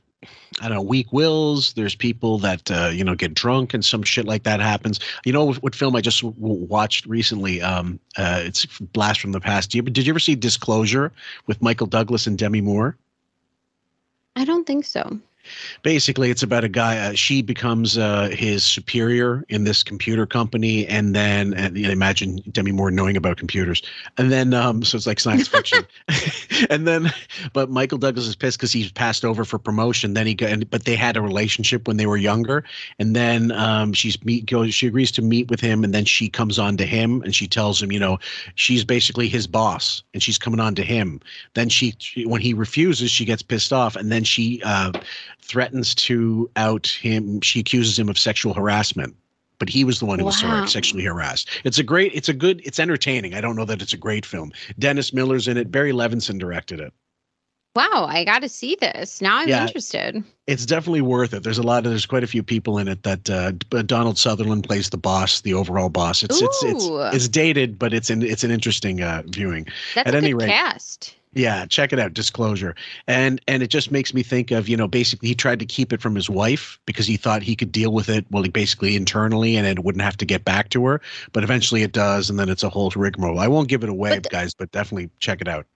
I don't know, weak wills. There's people that, uh, you know, get drunk and some shit like that happens. You know what, what film I just w watched recently? Um, uh, it's a blast from the past. Did you, did you ever see Disclosure with Michael Douglas and Demi Moore? I don't think so. Basically, it's about a guy. Uh, she becomes uh, his superior in this computer company, and then and, you know, imagine Demi Moore knowing about computers. And then, um, so it's like science fiction. And then, but Michael Douglas is pissed because he's passed over for promotion. Then he got, and, but they had a relationship when they were younger. And then um, she's meet goes. She agrees to meet with him, and then she comes on to him, and she tells him, you know, she's basically his boss, and she's coming on to him. Then she, she when he refuses, she gets pissed off, and then she. Uh, threatens to out him. She accuses him of sexual harassment, but he was the one who wow. was sorry, sexually harassed. It's a great, it's a good, it's entertaining. I don't know that it's a great film. Dennis Miller's in it. Barry Levinson directed it. Wow. I got to see this. Now I'm yeah, interested. It's definitely worth it. There's a lot of, there's quite a few people in it that, uh, Donald Sutherland plays the boss, the overall boss. It's, Ooh. it's, it's, it's dated, but it's an, it's an interesting, uh, viewing. That's At a any good rate, cast. Yeah, check it out, Disclosure. And and it just makes me think of, you know, basically he tried to keep it from his wife because he thought he could deal with it, well, he basically internally, and it wouldn't have to get back to her. But eventually it does, and then it's a whole rigmarole. I won't give it away, but guys, but definitely check it out.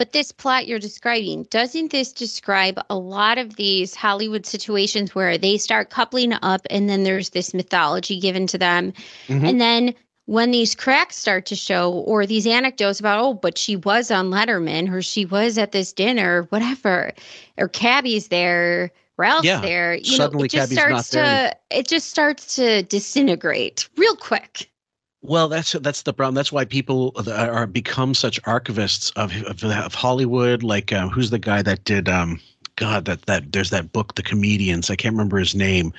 But this plot you're describing, doesn't this describe a lot of these Hollywood situations where they start coupling up and then there's this mythology given to them? Mm-hmm. And then when these cracks start to show, or these anecdotes about, oh, but she was on Letterman, or she was at this dinner, whatever, or Cabby's there, Ralph's yeah. there, you Suddenly know, it just Cabby's starts to, it just starts to disintegrate real quick. Well, that's that's the problem. That's why people are become such archivists of of, of Hollywood. Like, uh, who's the guy that did? Um, God, that that there's that book, The Comedians. I can't remember his name,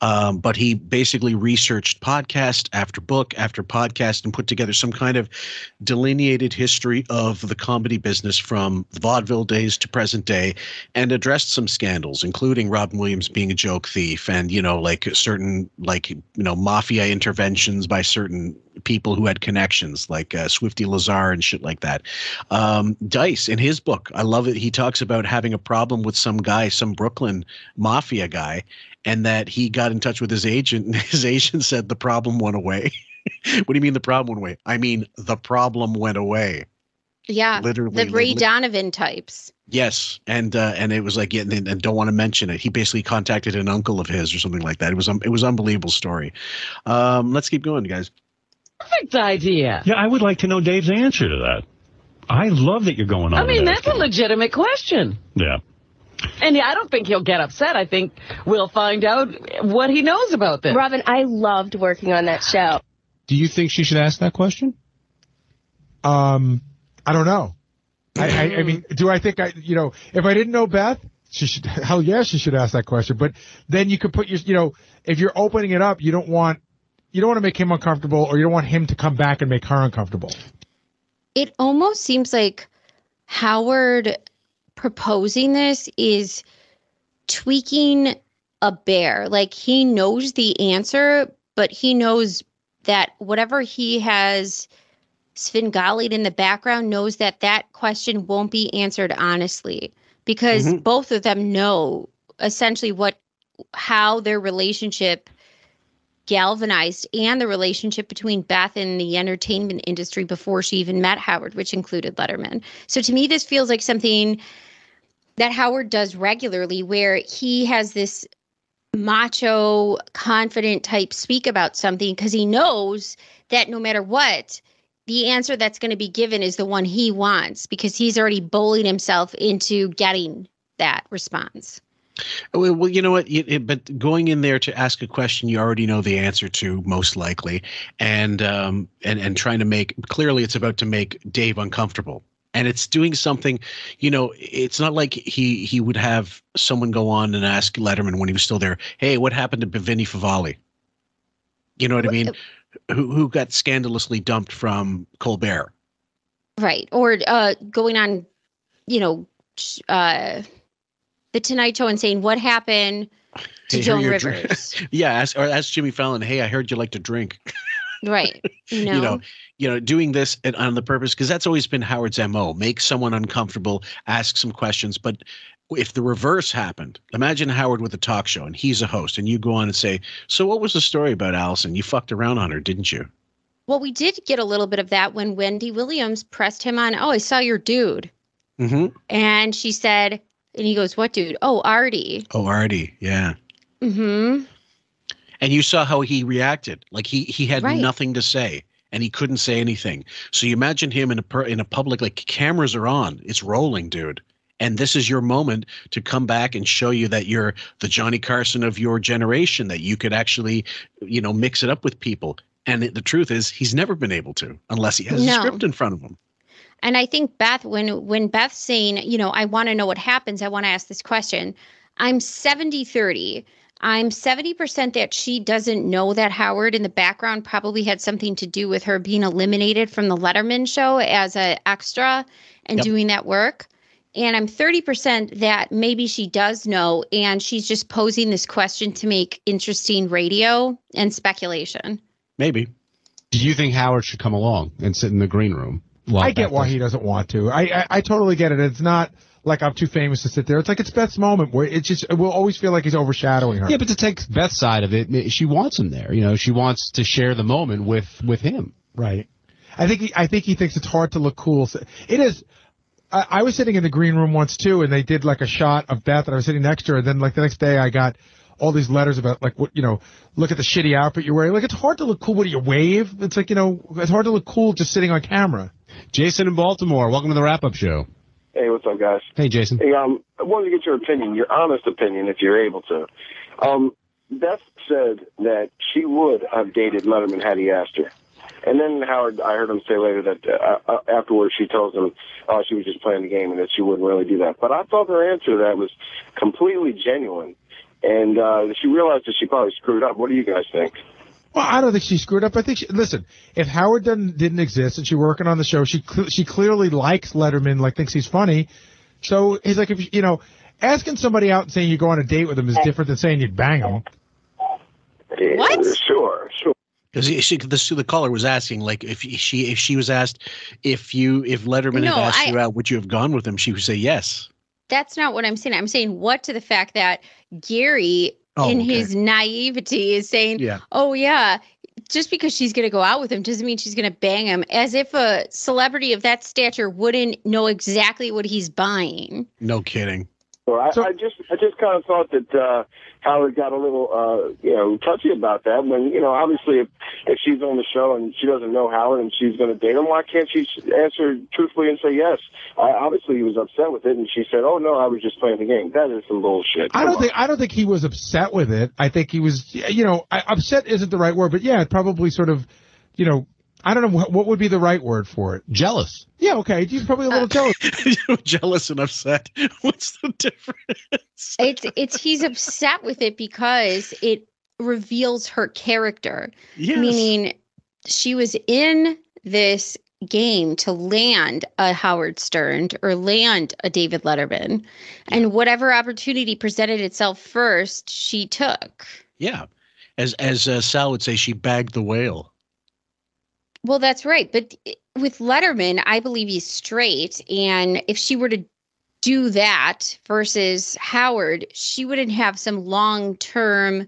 um, but he basically researched podcast after book after podcast and put together some kind of delineated history of the comedy business from the vaudeville days to present day, and addressed some scandals, including Robin Williams being a joke thief, and you know, like certain like you know mafia interventions by certain people who had connections, like uh, Swifty Lazar and shit like that. Um, Dice, in his book, I love it. He talks about having a problem with some guy, some Brooklyn mafia guy, and that he got in touch with his agent, and his agent said the problem went away. What do you mean the problem went away? I mean, the problem went away. Yeah, literally the Ray Donovan types. Yes, and uh, and it was like, yeah, and, and don't want to mention it. He basically contacted an uncle of his or something like that. It was um, it was an unbelievable story. Um, let's keep going, guys. Perfect idea. Yeah, I would like to know Dave's answer to that. I love that you're going on. I mean, that's a legitimate question. Yeah. And yeah, I don't think he'll get upset. I think we'll find out what he knows about this. Robin, I loved working on that show. Do you think she should ask that question? Um, I don't know. I, I, I mean, do I think I, you know, if I didn't know Beth, she should, hell yeah, she should ask that question. But then you could put your, you know, if you're opening it up, you don't want, you don't want to make him uncomfortable, or you don't want him to come back and make her uncomfortable. It almost seems like Howard proposing this is tweaking a bear. Like, he knows the answer, but he knows that whatever he has Svengali'd in the background knows that that question won't be answered honestly, because mm-hmm. both of them know essentially what how their relationship galvanized, and the relationship between Beth and the entertainment industry before she even met Howard, which included Letterman. So to me, this feels like something that Howard does regularly, where he has this macho, confident type speak about something because he knows that no matter what, the answer that's going to be given is the one he wants, because he's already bullied himself into getting that response. Well, you know what? But going in there to ask a question you already know the answer to, most likely, and um, and and trying to make clearly it's about to make Dave uncomfortable, and it's doing something. You know, it's not like he he would have someone go on and ask Letterman when he was still there, "Hey, what happened to Vinnie Favali?" You know what I mean? Who who got scandalously dumped from Colbert? Right, or uh, going on, you know. Uh, The Tonight Show and saying, what happened to hey, Joan Rivers? Yeah, ask, or ask Jimmy Fallon, hey, I heard you like to drink. Right. You know? you know, you know, doing this and on the purpose, because that's always been Howard's M O. Make someone uncomfortable, ask some questions. But if the reverse happened, imagine Howard with a talk show and he's a host and you go on and say, so what was the story about Allison? You fucked around on her, didn't you? Well, we did get a little bit of that when Wendy Williams pressed him on, oh, I saw your dude. Mm-hmm. And she said... And he goes, what dude? Oh, Artie. Oh, Artie. Yeah. Mm-hmm. And you saw how he reacted. Like he he had right. nothing to say, and he couldn't say anything. So you imagine him in a per, in a public, like cameras are on. It's rolling, dude. And this is your moment to come back and show you that you're the Johnny Carson of your generation, that you could actually, you know, mix it up with people. And the truth is he's never been able to unless he has no. a script in front of him. And I think Beth, when when Beth's saying, you know, I want to know what happens, I want to ask this question, I'm seventy thirty. I'm seventy percent that she doesn't know that Howard in the background probably had something to do with her being eliminated from the Letterman show as an extra and yep. doing that work. And I'm thirty percent that maybe she does know, and she's just posing this question to make interesting radio and speculation. Maybe. Do you think Howard should come along and sit in the green room? I get why he doesn't want to. I, I I totally get it. It's not like I'm too famous to sit there. It's like it's Beth's moment where it just it will always feel like he's overshadowing her. Yeah, but to take Beth's side of it, she wants him there. You know, she wants to share the moment with with him. Right. I think he, I think he thinks it's hard to look cool. It is. I, I was sitting in the green room once too, and they did like a shot of Beth, and I was sitting next to her. And then like the next day, I got all these letters about like what you know. Look at the shitty outfit you're wearing. Like it's hard to look cool. What do you wave? It's like you know, it's hard to look cool just sitting on camera. Jason in Baltimore, welcome to the wrap-up show. Hey, what's up, guys? Hey, Jason. Hey, um, I wanted to get your opinion, your honest opinion, if you're able to. Um, Beth said that she would have dated Letterman had he asked her. And then Howard, I heard him say later that uh, afterwards she tells him uh, she was just playing the game and that she wouldn't really do that. But I thought her answer to that was completely genuine. And uh, she realized that she probably screwed up. What do you guys think? Well, I don't think she screwed up. I think she, listen, if Howard didn't didn't exist and she working on the show, she cl she clearly likes Letterman, like thinks he's funny. So he's like, if you know, asking somebody out and saying you go on a date with him is different than saying you'd bang him. What? Sure, sure. Because the, the caller was asking, like, if she if she was asked if you if Letterman no, had asked I, you out, would you have gone with him? She would say yes. That's not what I'm saying. I'm saying what to the fact that Gary. Oh, in okay. his naivety is saying, yeah. oh, yeah, just because she's going to go out with him doesn't mean she's going to bang him, as if a celebrity of that stature wouldn't know exactly what he's buying. No kidding. Well, I, so, I just I just kind of thought that uh, Howard got a little, uh, you know, touchy about that when, you know, obviously if, if she's on the show and she doesn't know Howard and she's going to date him, why can't she answer truthfully and say yes? I, obviously he was upset with it, and she said, oh, no, I was just playing the game. That is some bullshit. Come I don't on. think I don't think he was upset with it. I think he was, you know, I, upset isn't the right word, but, yeah, probably sort of, you know, I don't know what, what would be the right word for it. Jealous. Yeah, okay. You're probably a little uh, jealous. Jealous and upset. What's the difference? It's it's he's upset with it because it reveals her character. Yes. Meaning she was in this game to land a Howard Stern or land a David Letterman, and whatever opportunity presented itself first, she took. Yeah, as as uh, Sal would say, she bagged the whale. Well, that's right. But with Letterman, I believe he's straight. And if she were to do that versus Howard, she wouldn't have some long-term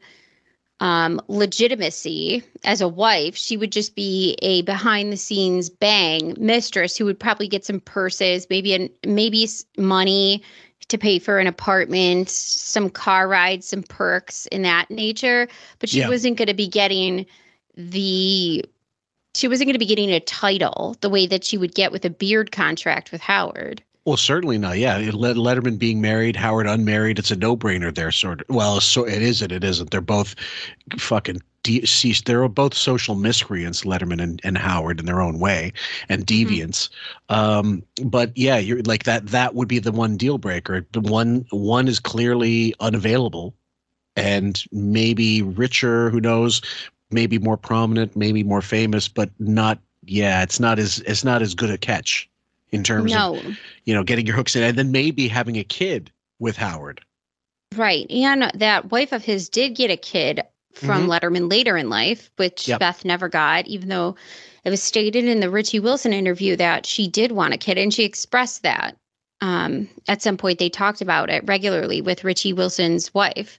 um, legitimacy as a wife. She would just be a behind-the-scenes bang mistress who would probably get some purses, maybe an, maybe money to pay for an apartment, some car rides, some perks in that nature. But she yeah. wasn't going to be getting the she wasn't going to be getting a title the way that she would get with a Beard contract with Howard. Well, certainly not. Yeah, Letterman being married, Howard unmarried. It's a no-brainer there. Sort of. Well, so it is and it isn't. They're both fucking deceased. They're both social miscreants, Letterman and, and Howard, in their own way, and deviants. Mm-hmm. Um, but yeah, you're like that. That would be the one deal breaker. The one one is clearly unavailable, and maybe richer. Who knows? Maybe more prominent. Maybe more famous. But not. Yeah, it's not as it's not as good a catch. In terms no. of, you know, getting your hooks in and then maybe having a kid with Howard. Right. And that wife of his did get a kid from mm-hmm. Letterman later in life, which yep. Beth never got, even though it was stated in the Richie Wilson interview that she did want a kid. And she expressed that um, at some point. They talked about it regularly with Richie Wilson's wife.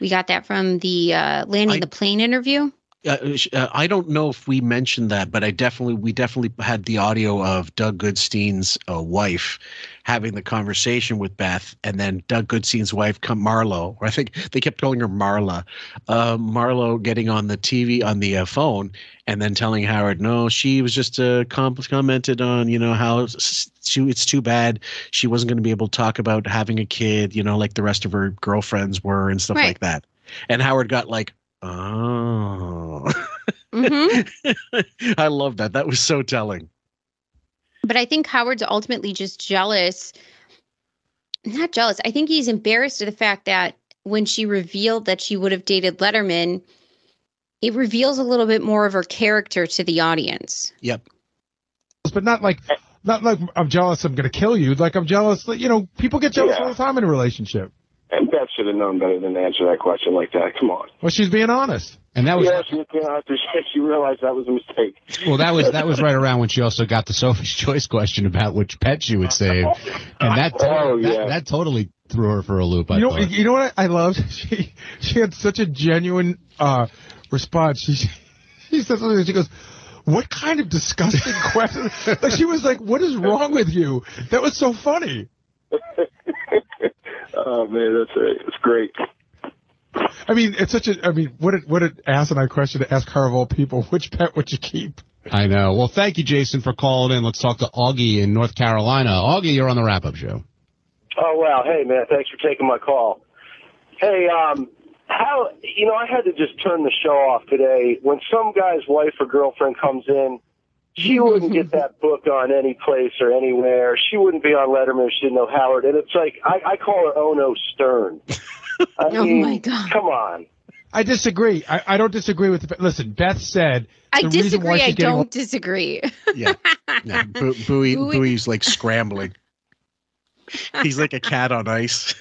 We got that from the uh, Landing I- the Plane interview. Uh, I don't know if we mentioned that, but I definitely we definitely had the audio of Doug Goodstein's uh, wife having the conversation with Beth, and then Doug Goodstein's wife, come Marlo, or I think they kept calling her Marla, uh, Marlo getting on the T V on the uh, phone, and then telling Howard, no, she was just uh, com- commented on, you know, how she, it's too bad she wasn't going to be able to talk about having a kid, you know, like the rest of her girlfriends were and stuff right. like that, and Howard got like. Oh, mm-hmm. I love that. That was so telling. But I think Howard's ultimately just jealous. Not jealous. I think he's embarrassed of the fact that when she revealed that she would have dated Letterman, it reveals a little bit more of her character to the audience. Yep. But not like, not like I'm jealous. I'm going to kill you. Like I'm jealous. You know, people get jealous yeah. all the time in a relationship. And Beth should have known better than to answer that question like that. Come on. Well, she's being honest, and that was yeah, she was being honest. She realized that was a mistake. Well, that was that was right around when she also got the Sophie's Choice question about which pet she would save, and that oh, that, yeah. that, that totally threw her for a loop. I you know, thought. You know what I loved? She she had such a genuine uh, response. She she said something. She goes. What kind of disgusting question? Like she was like, "What is wrong with you?" That was so funny. Oh man, that's a, it's great. I mean, it's such a. I mean, what it what an asinine question to ask her of all people. Which pet would you keep? I know. Well, thank you, Jason, for calling in. Let's talk to Augie in North Carolina. Augie, you're on the wrap up show. Oh wow, hey man, thanks for taking my call. Hey, um, how you know I had to just turn the show off today when some guy's wife or girlfriend comes in. She wouldn't get that book on any place or anywhere. She wouldn't be on Letterman if she didn't know Howard. And it's like, I, I call her Ono Stern. I oh, mean, my God. Come on. I disagree. I, I don't disagree with the – listen, Beth said – I disagree. I don't all- disagree. Yeah. yeah. Bo- Bowie, Bowie's like scrambling. He's like a cat on ice.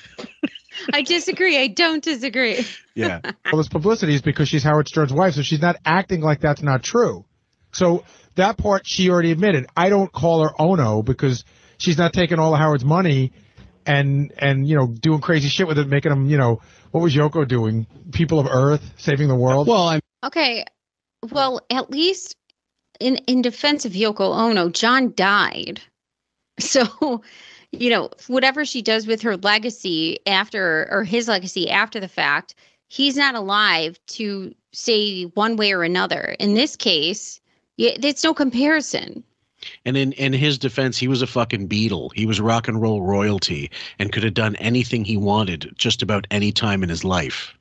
I disagree. I don't disagree. Yeah. All this publicity is because she's Howard Stern's wife, so she's not acting like that's not true. So – that part she already admitted. I don't call her Ono because she's not taking all of Howard's money and, and you know, doing crazy shit with it, making them, you know, what was Yoko doing? People of Earth, saving the world? Well, I'm- Okay. Well, at least in, in defense of Yoko Ono, John died. So, you know, whatever she does with her legacy after or his legacy after the fact, he's not alive to say one way or another. In this case... Yeah, it's no comparison. And in, in his defense, he was a fucking Beatle. He was rock and roll royalty and could have done anything he wanted just about any time in his life.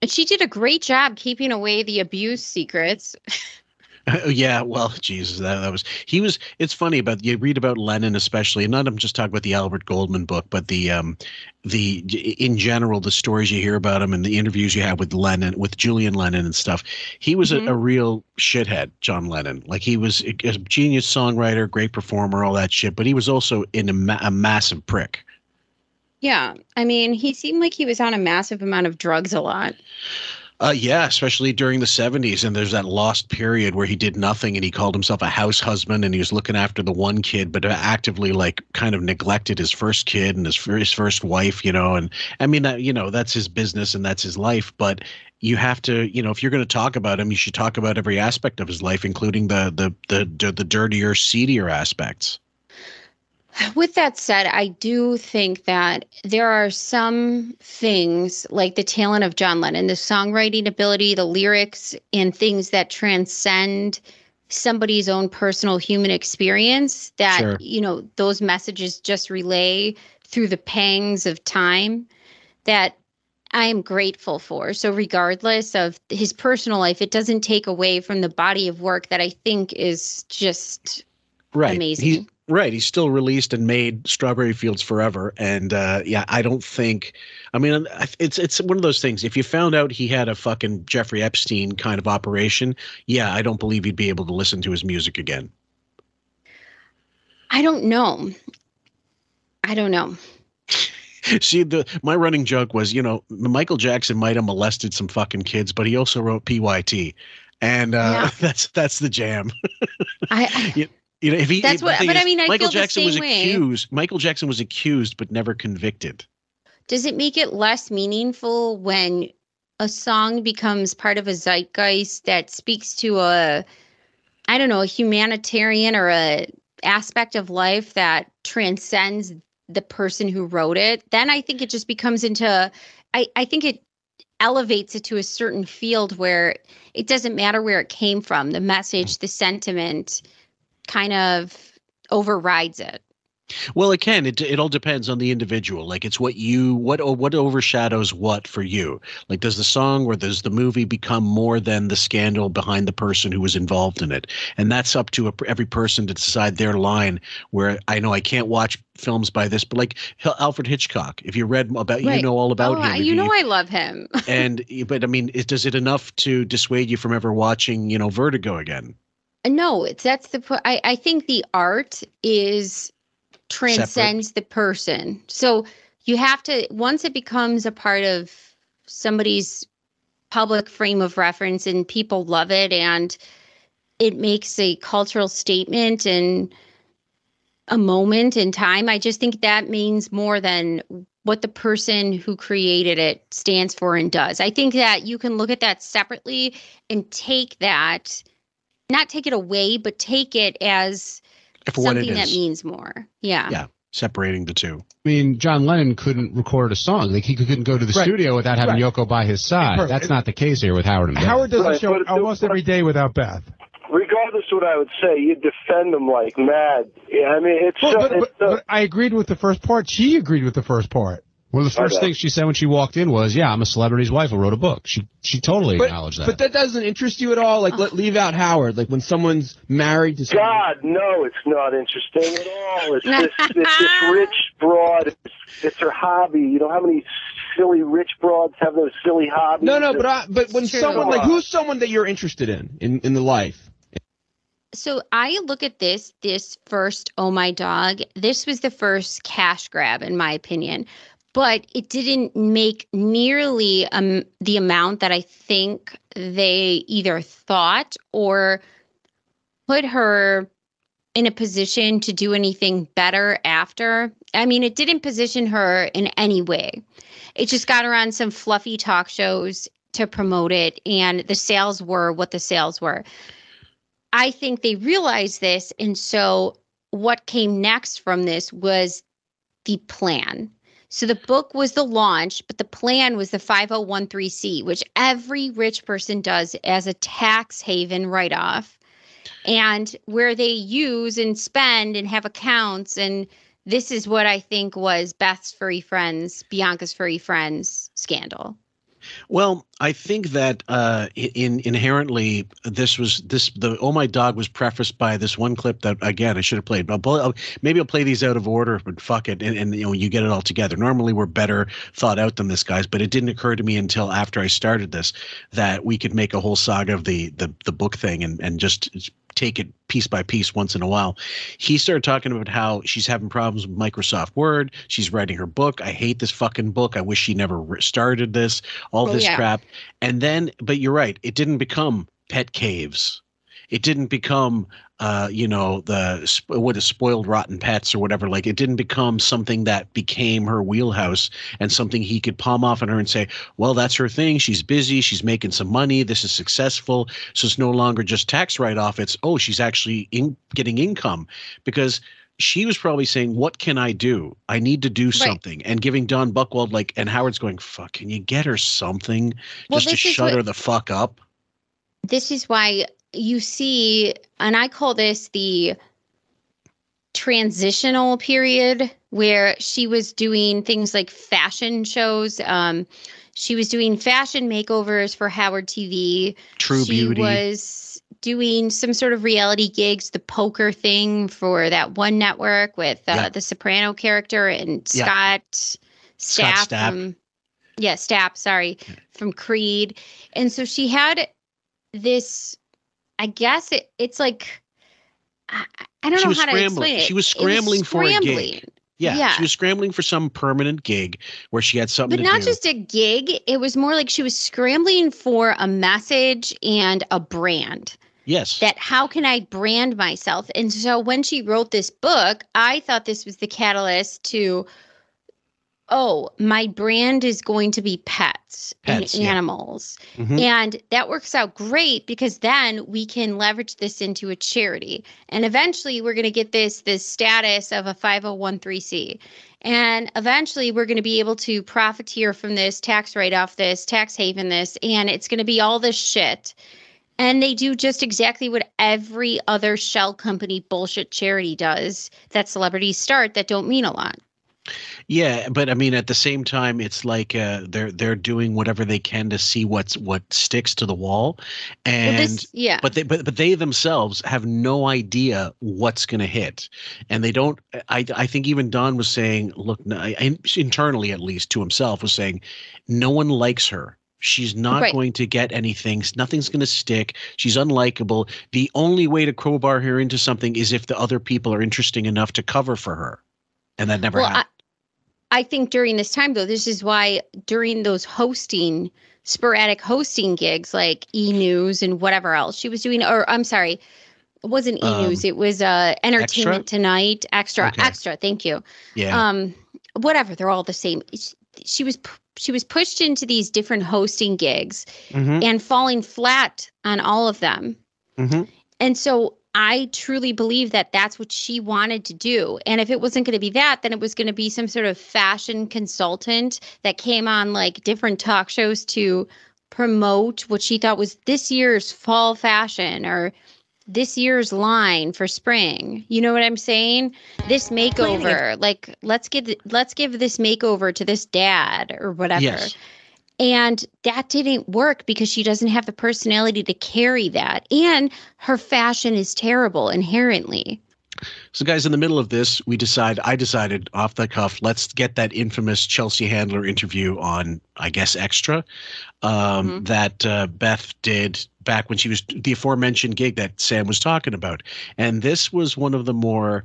And she did a great job keeping away the abuse secrets. Yeah, well, Jesus, that, that was he was. It's funny about you read about Lennon, especially, and not I'm just talking about the Albert Goldman book, but the um, the in general the stories you hear about him and the interviews you have with Lennon, with Julian Lennon and stuff. He was mm-hmm. a, a real shithead, John Lennon. Like he was a, a genius songwriter, great performer, all that shit, but he was also in a, ma- a massive prick. Yeah, I mean, he seemed like he was on a massive amount of drugs a lot. Uh, yeah, especially during the seventies. And there's that lost period where he did nothing and he called himself a house husband and he was looking after the one kid, but actively like kind of neglected his first kid and his, his first wife, you know. And I mean, uh, you know, that's his business and that's his life. But you have to, you know, if you're going to talk about him, you should talk about every aspect of his life, including the the the, the dirtier, seedier aspects. With that said, I do think that there are some things like the talent of John Lennon, the songwriting ability, the lyrics, and things that transcend somebody's own personal human experience that, sure, you know, those messages just relay through the pangs of time that I am grateful for. So regardless of his personal life, it doesn't take away from the body of work that I think is just right. amazing. He- Right. He still released and made Strawberry Fields Forever. And uh, yeah, I don't think I mean, it's it's one of those things. If you found out he had a fucking Jeffrey Epstein kind of operation, yeah, I don't believe you'd be able to listen to his music again. I don't know. I don't know. See, the my running joke was, you know, Michael Jackson might have molested some fucking kids, but he also wrote P Y T. And uh, yeah. that's that's the jam. I, I you, You know, if he, that's what, but I mean, I Michael feel Jackson the same was way. accused. Michael Jackson was accused, but never convicted. Does it make it less meaningful when a song becomes part of a zeitgeist that speaks to a, I don't know, a humanitarian or a aspect of life that transcends the person who wrote it? Then I think it just becomes into, I, I think it elevates it to a certain field where it doesn't matter where it came from, the message, the sentiment, kind of overrides it. Well, it can. It it all depends on the individual. Like it's what you what what overshadows what for you. Like does the song or does the movie become more than the scandal behind the person who was involved in it? And that's up to a, every person to decide their line. Where I know I can't watch films by this, but like Alfred Hitchcock, if you read about, right. you know all about oh, him. You know you, I love him. and but I mean, it, does it enough to dissuade you from ever watching, you know, Vertigo again? No, it's that's the I, I think the art is transcends Separate. the person. So you have to once it becomes a part of somebody's public frame of reference and people love it and it makes a cultural statement and a moment in time. I just think that means more than what the person who created it stands for and does. I think that you can look at that separately and take that. Not take it away, but take it as something that means more. Yeah. Yeah. Separating the two. I mean, John Lennon couldn't record a song. Like he couldn't go to the right. studio without having right. Yoko by his side. Right. That's not the case here with Howard and Beth. Howard doesn't right. show but almost every day without Beth. Regardless of what I would say, you defend them like mad. Yeah, I mean, it's... Well, so, but, it's but, so. but I agreed with the first part. She agreed with the first part. One of the first okay. things she said when she walked in was, yeah, I'm a celebrity's wife who wrote a book. She she totally but, acknowledged that. But that doesn't interest you at all? Like, let, leave out Howard. Like, when someone's married to someone. God, no, it's not interesting at all. It's this, it's this rich broad. It's, it's her hobby. You know how many silly rich broads have those silly hobbies? No, no, but, I, but when true. someone, like, who's someone that you're interested in, in, in the life? So I look at this, this first Oh My Dog. This was the first cash grab, in my opinion. But it didn't make nearly um, the amount that I think they either thought or put her in a position to do anything better after. I mean, it didn't position her in any way. It just got her on some fluffy talk shows to promote it, and the sales were what the sales were. I think they realized this, and so what came next from this was the plan. So the book was the launch, but the plan was the five oh one c, which every rich person does as a tax haven write-off, and where they use and spend and have accounts. And this is what I think was Beth's Furry Friends, Bianca's Furry Friends scandal. Well, I think that uh, in inherently this was this the Oh My Dog was prefaced by this one clip that, again, I should have played. But I'll, maybe I'll play these out of order, but fuck it. And, and you know, you get it all together. Normally we're better thought out than this, guys. But it didn't occur to me until after I started this that we could make a whole saga of the the, the book thing and, and just take it piece by piece once in a while. He started talking about how she's having problems with Microsoft Word. She's writing her book. I hate this fucking book. I wish she never started this, all well, this yeah. crap. And then, but you're right. It didn't become pet caves. It didn't become, uh, you know, the what is spoiled rotten pets or whatever. Like, it didn't become something that became her wheelhouse and something he could palm off on her and say, well, that's her thing. She's busy. She's making some money. This is successful. So it's no longer just tax write-off. It's, oh, she's actually in, getting income, because she was probably saying, what can I do? I need to do something. Right. And giving Don Buchwald, like, and Howard's going, fuck, can you get her something well, just to shut what, her the fuck up? This is why... You see, and I call this the transitional period, where she was doing things like fashion shows. Um, she was doing fashion makeovers for Howard T V. True she Beauty. She was doing some sort of reality gigs, the poker thing for that one network with uh, yeah. the Soprano character and Scott yeah. Stapp. Scott Stapp. Um, yeah, Stapp, sorry, from Creed. And so she had this... I guess it, it's like, I, I don't know how to explain it. She was scrambling for a gig. Yeah, yeah. She was scrambling for some permanent gig where she had something to do. But not just a gig. It was more like she was scrambling for a message and a brand. Yes. That how can I brand myself? And so when she wrote this book, I thought this was the catalyst to, oh, my brand is going to be pets, pets and animals. Yeah. Mm-hmm. And that works out great, because then we can leverage this into a charity. And eventually we're going to get this, this status of a five oh one c three. And eventually we're going to be able to profiteer from this, tax write-off this, tax haven this, and it's going to be all this shit. And they do just exactly what every other shell company bullshit charity does that celebrities start that don't mean a lot. Yeah, but I mean, at the same time, it's like uh, they're they're doing whatever they can to see what's what sticks to the wall, and well, this, yeah. But they but but they themselves have no idea what's going to hit, and they don't. I I think even Don was saying, look, I, internally at least to himself, was saying, no one likes her. She's not right. going to get anything. Nothing's going to stick. She's unlikable. The only way to crowbar her into something is if the other people are interesting enough to cover for her, and that never well, happened. I- I think during this time, though, this is why during those hosting, sporadic hosting gigs like E! News and whatever else she was doing, or I'm sorry, it wasn't E! Um, News. It was uh, Entertainment Extra? Tonight, Extra, okay. Extra. Thank you. Yeah. Um, whatever. They're all the same. She, she was she was pushed into these different hosting gigs mm-hmm. and falling flat on all of them. Mm-hmm. And so I truly believe that that's what she wanted to do. And if it wasn't going to be that, then it was going to be some sort of fashion consultant that came on like different talk shows to promote what she thought was this year's fall fashion or this year's line for spring. You know what I'm saying? This makeover, like let's get, let's give this makeover to this dad or whatever. Yes. And that didn't work because she doesn't have the personality to carry that. And her fashion is terrible inherently. So, guys, in the middle of this, we decide, I decided off the cuff, let's get that infamous Chelsea Handler interview on, I guess, Extra um, mm-hmm. that uh, Beth did back when she was the aforementioned gig that Sam was talking about. And this was one of the more...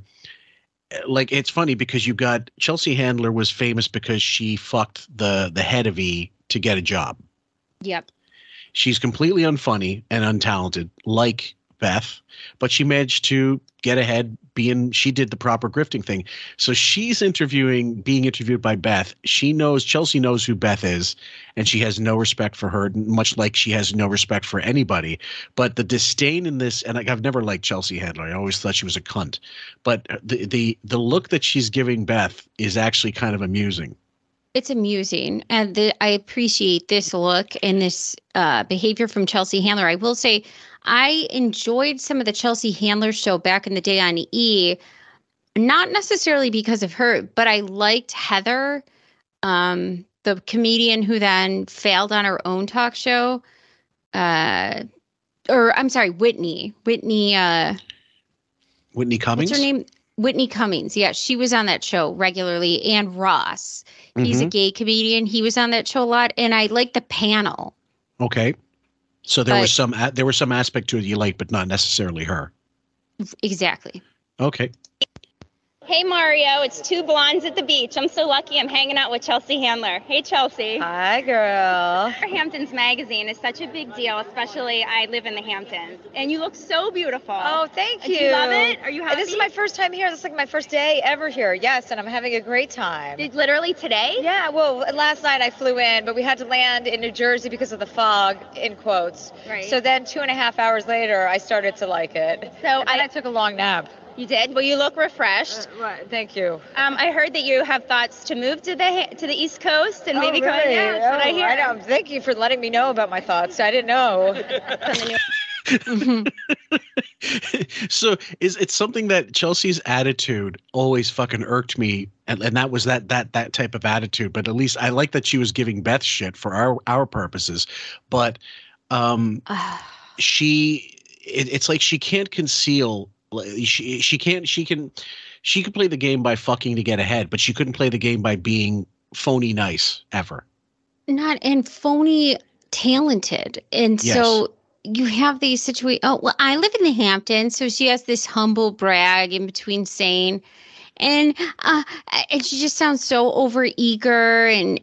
Like, it's funny because you got Chelsea Handler was famous because she fucked the the head of E! to get a job. Yep. She's completely unfunny and untalented like Beth, but she managed to get ahead being, she did the proper grifting thing. So she's interviewing, being interviewed by Beth. She knows, Chelsea knows who Beth is, and she has no respect for her, much like she has no respect for anybody. But the disdain in this, and like, I've never liked Chelsea Handler. I always thought she was a cunt. But the the the look that she's giving Beth is actually kind of amusing. It's amusing, and the, I appreciate this look and this uh, behavior from Chelsea Handler. I will say I enjoyed some of the Chelsea Handler show back in the day on E! Not necessarily because of her, but I liked Heather, um, the comedian who then failed on her own talk show. Uh, or I'm sorry, Whitney. Whitney. Uh, Whitney Cummings? What's her name? Whitney Cummings, yeah, she was on that show regularly. And Ross, he's mm-hmm. a gay comedian. He was on that show a lot, and I liked the panel. Okay, so there but, was some there was some aspect to it you liked, but not necessarily her. Exactly. Okay. Hey, Mario, it's Two Blondes at the Beach. I'm so lucky I'm hanging out with Chelsea Handler. Hey, Chelsea. Hi, girl. Hamptons magazine is such a big deal, especially I live in the Hamptons. And you look so beautiful. Oh, thank you. Do you love it? Are you happy? This is my first time here. This is like my first day ever here. Yes, and I'm having a great time. Did literally today? Yeah, well, last night I flew in, but we had to land in New Jersey because of the fog, in quotes. Right. So then two and a half hours later, I started to like it. So I, I took a long nap. You did? Well, you look refreshed. Uh, right. Thank you. Um, I heard that you have thoughts to move to the to the East Coast and oh, maybe really? Coming out. That's oh, what I hear. I don't, thank you for letting me know about my thoughts. I didn't know. So is it something that Chelsea's attitude always fucking irked me, and, and that was that that that type of attitude. But at least I like that she was giving Beth shit for our our purposes. But um, she it, it's like she can't conceal. She she can't she can she can play the game by fucking to get ahead, but she couldn't play the game by being phony nice ever. Not and phony talented, and yes. So you have these situations. Oh well, I live in the Hamptons, so she has this humble brag in between saying, and uh, and she just sounds so over eager, and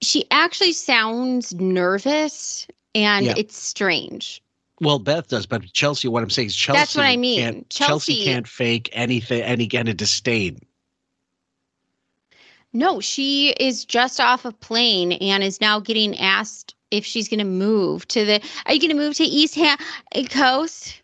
she actually sounds nervous, and yeah. It's strange. Well, Beth does, but Chelsea, what I'm saying is Chelsea. That's what I mean. Can't, Chelsea, Chelsea can't fake anything, any kind of disdain. No, she is just off a plane and is now getting asked if she's going to move to the. Are you going to move to East ha- Coast?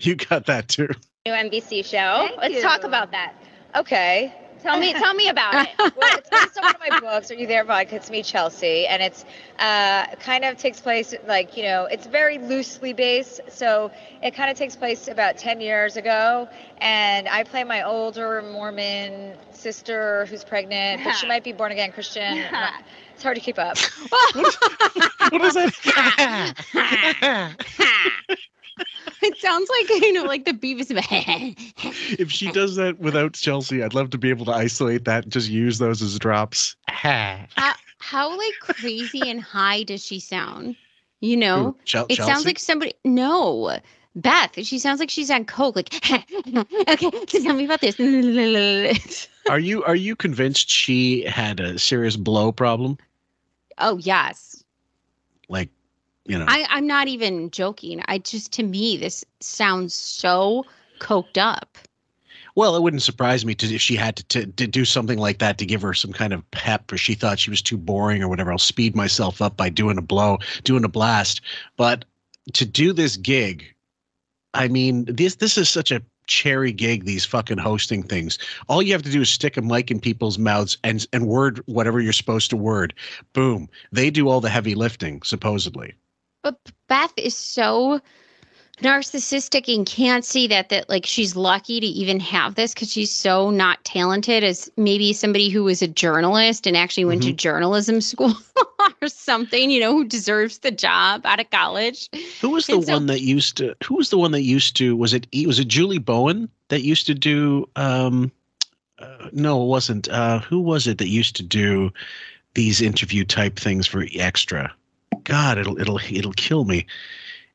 You got that too. New N B C show. Thank Let's you. Talk about that. Okay. Tell me, tell me about it. Well, it's based on one of my books, Are You There, Vodka? It's me, Chelsea, and it's uh, kind of takes place like you know, it's very loosely based. So it kind of takes place about ten years ago, and I play my older Mormon sister who's pregnant, but she might be born again Christian. It's hard to keep up. What is it? It sounds like, you know, like the Beavis. If she does that without Chelsea, I'd love to be able to isolate that and just use those as drops. how, how like crazy and high does she sound? You know, Ooh, Ch- it Chelsea? Sounds like somebody. No, Beth. She sounds like she's on coke. Like, okay, so tell me about this. Are you are you convinced she had a serious blow problem? Oh yes. Like. You know. I, I'm not even joking. I just, to me, this sounds so coked up. Well, it wouldn't surprise me to, if she had to, to, to do something like that to give her some kind of pep, or she thought she was too boring or whatever. I'll speed myself up by doing a blow, doing a blast. But to do this gig, I mean, this this is such a cherry gig, these fucking hosting things. All you have to do is stick a mic in people's mouths and and word whatever you're supposed to word. Boom. They do all the heavy lifting, supposedly. But Beth is so narcissistic and can't see that, that like she's lucky to even have this because she's so not talented as maybe somebody who was a journalist and actually went mm-hmm. to journalism school or something, you know, who deserves the job out of college. Who was the and one so, that used to who was the one that used to was it was it Julie Bowen that used to do? Um, uh, no, it wasn't. Uh, who was it that used to do these interview type things for Extra? God, it'll it'll it'll kill me.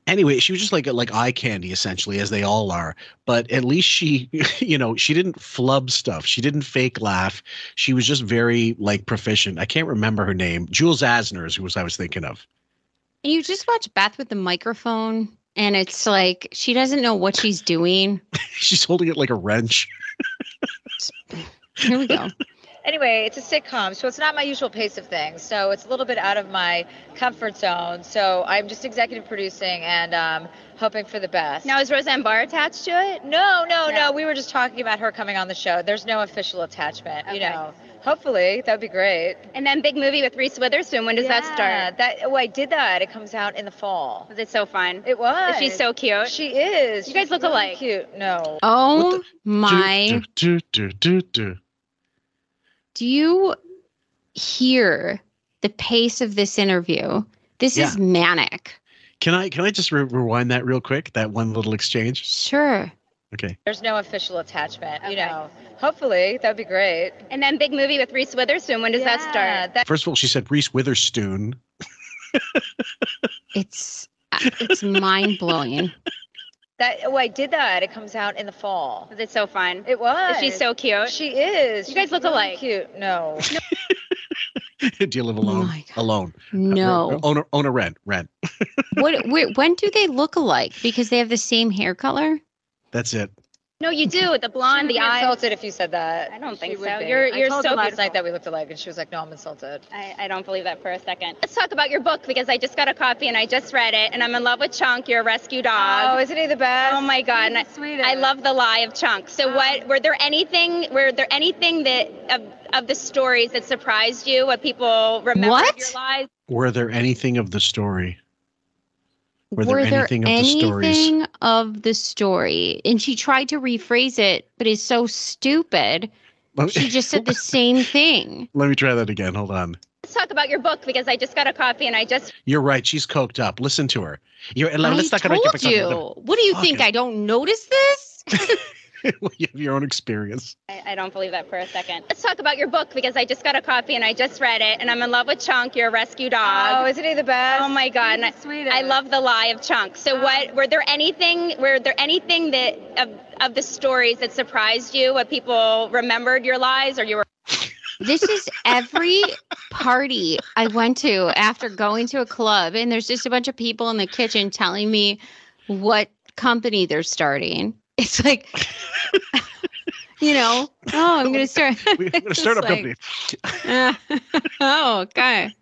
Anyway, she was just like like eye candy, essentially, as they all are. But at least she, you know, she didn't flub stuff. She didn't fake laugh. She was just very like proficient. I can't remember her name. Jules Asner is who was I was thinking of. You just watch Beth with the microphone, and it's like she doesn't know what she's doing. She's holding it like a wrench. Here we go. Anyway, it's a sitcom, so it's not my usual pace of things. So it's a little bit out of my comfort zone. So I'm just executive producing and um, hoping for the best. Now, is Roseanne Barr attached to it? No, no, no, no. We were just talking about her coming on the show. There's no official attachment, okay. You know. Hopefully, that'd be great. And then big movie with Reese Witherspoon. When does yeah, that start? That oh, I did that. It comes out in the fall. Was it so fun? It was. She's so cute. She is. You She's guys look really alike. Cute. No. Oh my. Do, do, do, do, do. Do you hear the pace of this interview? This yeah. is manic. Can I can I just re- rewind that real quick? That one little exchange? Sure. Okay. There's no official attachment, okay. You know. Hopefully, that'd be great. And then big movie with Reese Witherspoon. When does yeah. that start? That- First of all, she said Reese Witherspoon. It's It's mind blowing. That oh, I did that. It comes out in the fall. It's so fun. It was. She's so cute. She is. You She's guys look really alike. Cute. No. Do you live alone? Oh alone? No. Own a, own a rent. Rent. What? Wait, when do they look alike? Because they have the same hair color. That's it. No, you do. The blonde, the eyes. Insulted if you said that. I don't think so. You're you're so beautiful. Last night that we looked alike, and she was like, "No, I'm insulted." I, I don't believe that for a second. Let's talk about your book because I just got a copy and I just read it, and I'm in love with Chunk, your rescue dog. Oh, isn't he the best? Oh my God, and I, I love the lie of Chunk. So, oh. what were there anything? Were there anything that of, of the stories that surprised you? What people remember? What? Your lies? Were there anything of the story? Were there, Were there anything, anything of, the stories? of the story? And she tried to rephrase it, but it's so stupid. Me, she just said the same thing. Let me try that again. Hold on. Let's talk about your book because I just got a copy and I just. You're right. She's coked up. Listen to her. You're. I let's told not you. Up. What do you Fuck think? It. I don't notice this. Well, you have your own experience. I, I don't believe that for a second. Let's talk about your book because I just got a copy and I just read it, and I'm in love with Chunk, your rescue dog. Oh, isn't he the best? Oh my God, and I, I love the lie of Chunk. So, oh. what were there anything? Were there anything that of, of the stories that surprised you? What people remembered your lies, or you were? This is every party I went to after going to a club, and there's just a bunch of people in the kitchen telling me what company they're starting. It's like, you know, oh, I'm going to start. We're going to start a company. Like, uh, oh, okay.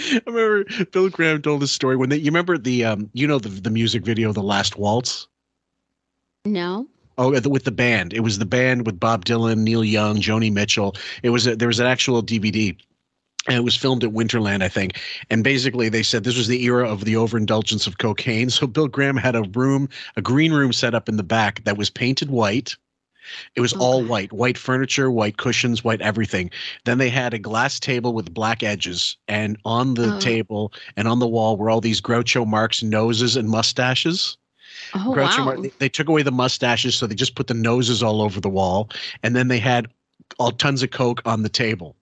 I remember Bill Graham told this story when they, you remember the, um, you know, the, the music video, The Last Waltz? No. Oh, with the band. It was the band with Bob Dylan, Neil Young, Joni Mitchell. It was, a, there was an actual D V D. And it was filmed at Winterland, I think. And basically they said this was the era of the overindulgence of cocaine. So Bill Graham had a room, a green room set up in the back that was painted white. It was okay. all white, white furniture, white cushions, white everything. Then they had a glass table with black edges. And on the oh. table and on the wall were all these Groucho Marx noses and mustaches. Oh, Groucho wow. Marx, they, they took away the mustaches, so they just put the noses all over the wall. And then they had all tons of coke on the table.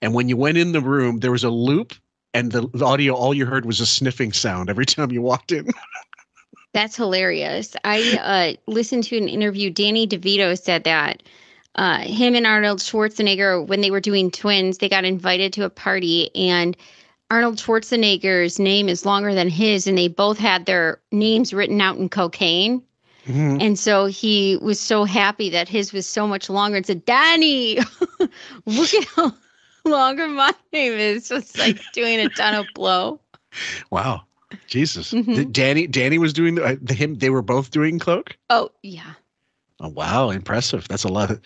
And when you went in the room, there was a loop, and the, the audio, all you heard was a sniffing sound every time you walked in. That's hilarious. I uh, listened to an interview. Danny DeVito said that uh, him and Arnold Schwarzenegger, when they were doing Twins, they got invited to a party, and Arnold Schwarzenegger's name is longer than his, and they both had their names written out in cocaine. Mm-hmm. And so he was so happy that his was so much longer and said, Danny, look at how longer my name is. Just like doing a ton of blow. Wow, Jesus! Mm-hmm. Danny, Danny was doing the, the him. They were both doing coke. Oh yeah. Oh wow, impressive. That's a lot. Of,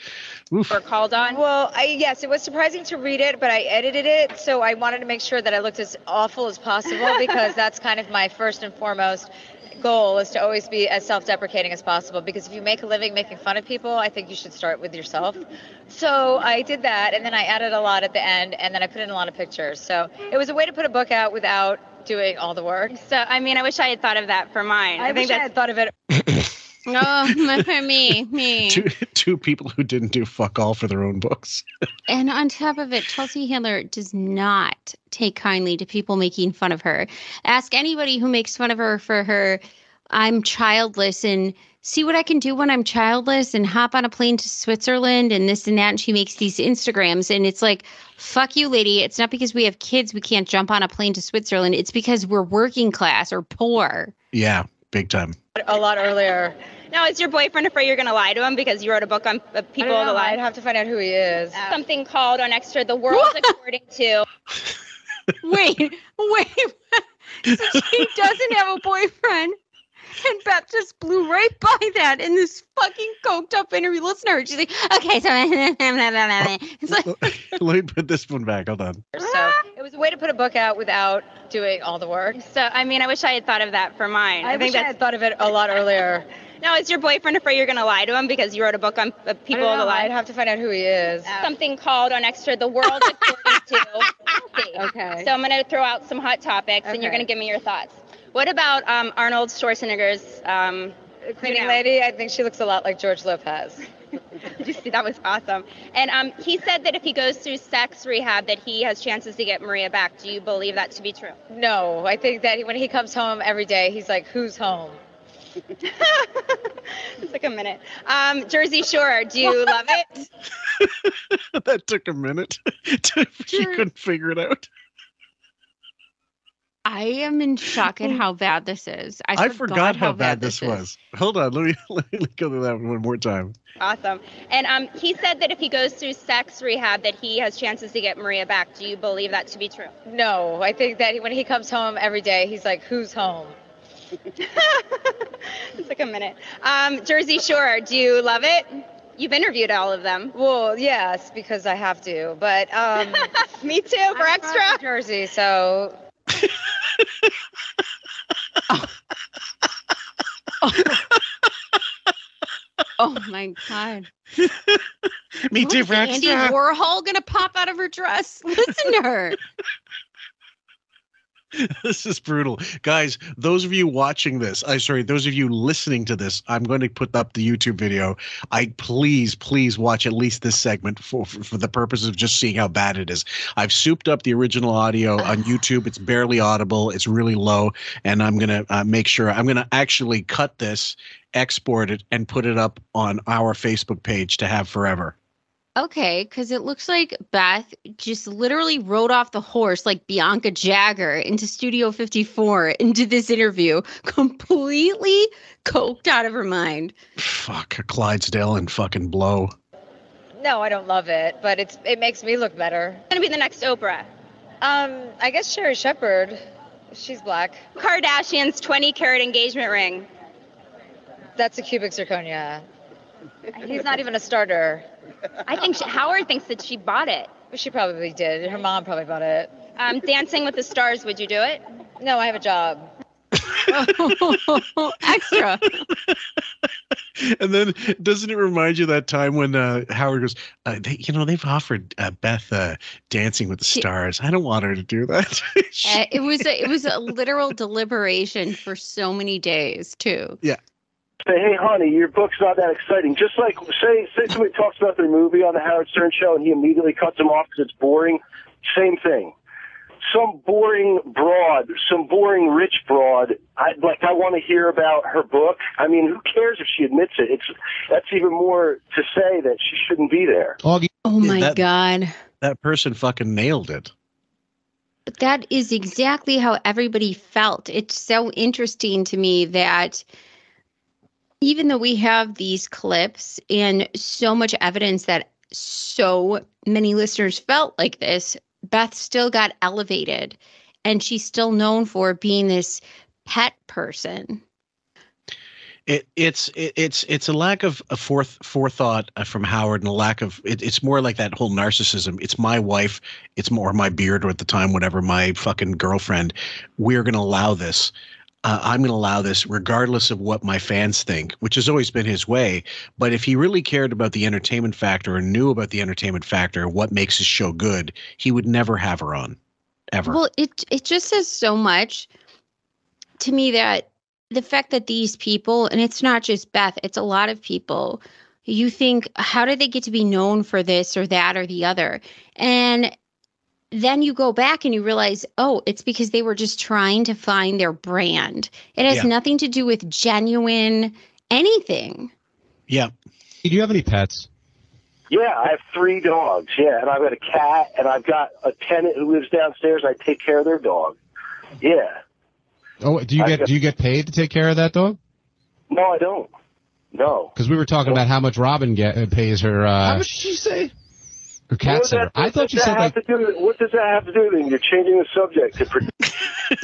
oof. Or called on. Well, I, yes, it was surprising to read it, but I edited it, so I wanted to make sure that I looked as awful as possible because that's kind of my first and foremost goal is to always be as self-deprecating as possible, because if you make a living making fun of people, I think you should start with yourself. So I did that, and then I added a lot at the end, and then I put in a lot of pictures. So it was a way to put a book out without doing all the work. So I mean, I wish I had thought of that for mine. I, I wish think I had thought of it. Oh, for me, me. Two, two people who didn't do fuck all for their own books. And on top of it, Chelsea Handler does not take kindly to people making fun of her. Ask anybody who makes fun of her for her, I'm childless and see what I can do when I'm childless and hop on a plane to Switzerland and this and that. And she makes these Instagrams and it's like, fuck you, lady. It's not because we have kids we can't jump on a plane to Switzerland. It's because we're working class or poor. Yeah. Big time. A lot earlier. Now, is your boyfriend afraid you're going to lie to him because you wrote a book on people to lie? I'd have to find out who he is. Uh, Something called on Extra, The World what? According to. Wait, wait. So she doesn't have a boyfriend. And Beth just blew right by that in this fucking coked up interview. Listen to her. She's like, okay, so it's like, let me put this one back. Hold on. So it was a way to put a book out without doing all the work. So I mean, I wish I had thought of that for mine. I, I think wish I had thought of it a lot earlier. Now, is your boyfriend afraid you're going to lie to him because you wrote a book on people to lie? I'd have to find out who he is. Uh, Something called on Extra, The World According to. Okay. So I'm going to throw out some hot topics, okay. and you're going to give me your thoughts. What about um, Arnold Schwarzenegger's um, cleaning lady. I think she looks a lot like George Lopez. Just, that was awesome. And um, he said that if he goes through sex rehab, that he has chances to get Maria back. Do you believe that to be true? No, I think that when he comes home every day, he's like, who's home? It took a minute. Um, Jersey Shore, do you love it? That took a minute. You couldn't figure it out. I am in shock at how bad this is. I, I forgot, forgot how, how bad, bad this was. Is. Hold on, let me, let me go through that one, one more time. Awesome. And um, he said that if he goes through sex rehab, that he has chances to get Maria back. Do you believe that to be true? No, I think that when he comes home every day, he's like, who's home? It took a minute. Um, Jersey Shore, do you love it? You've interviewed all of them. Well, yes, because I have to. But um, me too, for I'm extra. From Jersey, so. Oh. Oh. Oh my god. Me too, for extra. Andy Warhol gonna pop out of her dress. Listen to her. This is brutal. Guys, those of you watching this, I'm sorry, those of you listening to this, I'm going to put up the YouTube video. I please, please watch at least this segment for, for, for the purpose of just seeing how bad it is. I've souped up the original audio on YouTube. It's barely audible. It's really low. And I'm going to uh, make sure I'm going to actually cut this, export it, and put it up on our Facebook page to have forever. Okay, because it looks like Beth just literally rode off the horse like Bianca Jagger into Studio fifty-four into this interview, completely coked out of her mind. Fuck, Clydesdale and fucking blow. No, I don't love it, but it's it makes me look better. It's gonna be the next Oprah. Um, I guess Sherri Shepherd. She's black. Kardashian's twenty-carat engagement ring. That's a cubic zirconia. He's not even a starter. I think she, Howard thinks that she bought it. She probably did. Her mom probably bought it. Um, Dancing with the Stars, would you do it? No, I have a job. Extra. And then doesn't it remind you that time when uh, Howard goes, uh, they, you know, they've offered uh, Beth uh, Dancing with the Stars. I don't want her to do that. uh, it was a, it was a literal deliberation for so many days, too. Yeah. Say, hey, honey, your book's not that exciting. Just like, say, say somebody talks about their movie on the Howard Stern show and he immediately cuts them off because it's boring. Same thing. Some boring broad, some boring rich broad. I like. I want to hear about her book. I mean, who cares if she admits it? It's that's even more to say that she shouldn't be there. Oh my that, god! That person fucking nailed it. But that is exactly how everybody felt. It's so interesting to me that. Even though we have these clips and so much evidence that so many listeners felt like this, Beth still got elevated and she's still known for being this pet person. It, it's it, it's it's a lack of a forth, forethought from Howard and a lack of it, it's more like that whole narcissism. It's my wife. It's more my beard or at the time, whatever, my fucking girlfriend. We're going to allow this. Uh, I'm going to allow this regardless of what my fans think, which has always been his way. But if he really cared about the entertainment factor or knew about the entertainment factor, what makes his show good, he would never have her on, ever. Well, it it just says so much to me that the fact that these people, and it's not just Beth, it's a lot of people, you think, how did they get to be known for this or that or the other? And then you go back and you realize, oh, it's because they were just trying to find their brand. It has yeah. nothing to do with genuine anything. Yeah. Do you have any pets? Yeah, I have three dogs. Yeah, and I've got a cat, and I've got a tenant who lives downstairs. I take care of their dog. Yeah. Oh, do you I've get got, do you get paid to take care of that dog? No, I don't. No. Because we were talking about how much Robin get pays her. Uh, how much did you say? Or cat sitter. I thought you said like. Do, what does that have to do with? You're changing the subject. To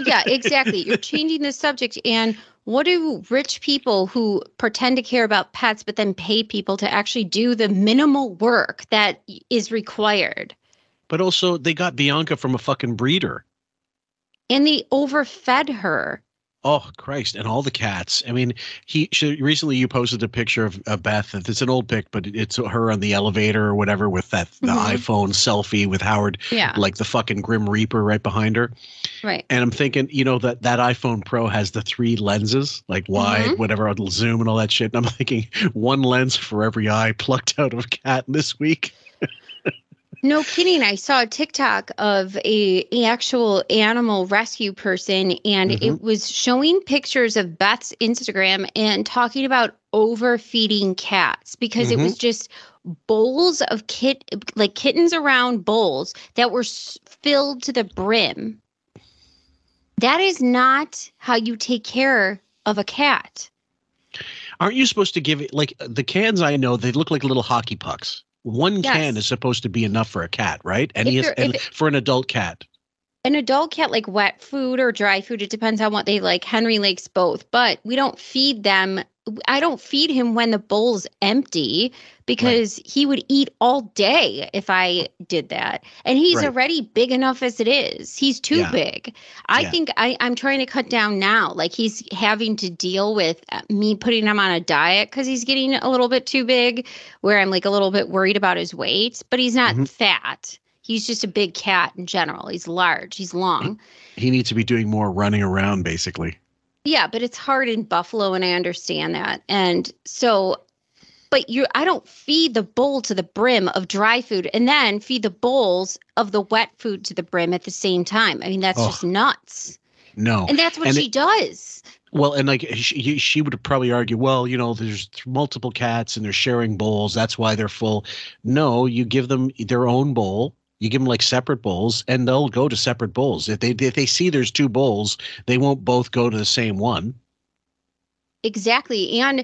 yeah, exactly. You're changing the subject. And what do rich people who pretend to care about pets but then pay people to actually do the minimal work that is required? But also, they got Bianca from a fucking breeder. And they overfed her. Oh, Christ. And all the cats. I mean, he she, recently you posted a picture of, of Beth. It's an old pic, but it's her on the elevator or whatever with that the mm-hmm. iPhone selfie with Howard, yeah. like the fucking Grim Reaper right behind her. Right. And I'm thinking, you know, that, that iPhone Pro has the three lenses, like wide, mm-hmm. whatever, zoom and all that shit. And I'm thinking one lens for every eye plucked out of a cat this week. No kidding. I saw a TikTok of a, a actual animal rescue person, and mm-hmm. it was showing pictures of Beth's Instagram and talking about overfeeding cats because mm-hmm. it was just bowls of kit like kittens around bowls that were s- filled to the brim. That is not how you take care of a cat. Aren't you supposed to give it like the cans? I know they look like little hockey pucks. One yes. can is supposed to be enough for a cat, right? And, he has, and it, for an adult cat. An adult cat, like wet food or dry food, it depends on what they like. Henry likes both, but we don't feed them. I don't feed him when the bowl's empty because right. he would eat all day if I did that. And he's right. already big enough as it is. He's too yeah. big. I yeah. think I, I'm trying to cut down now. Like he's having to deal with me putting him on a diet because he's getting a little bit too big, where I'm like a little bit worried about his weight, but he's not mm-hmm. fat. He's just a big cat in general. He's large. He's long. He needs to be doing more running around, basically. Yeah, but it's hard in Buffalo, and I understand that. And so, but you, I don't feed the bowl to the brim of dry food and then feed the bowls of the wet food to the brim at the same time. I mean, that's oh, just nuts. No. And that's what and she it, does. Well, and like she, she would probably argue, well, you know, there's multiple cats and they're sharing bowls. That's why they're full. No, you give them their own bowl. You give them like separate bowls and they'll go to separate bowls. If they if they see there's two bowls, they won't both go to the same one. Exactly. And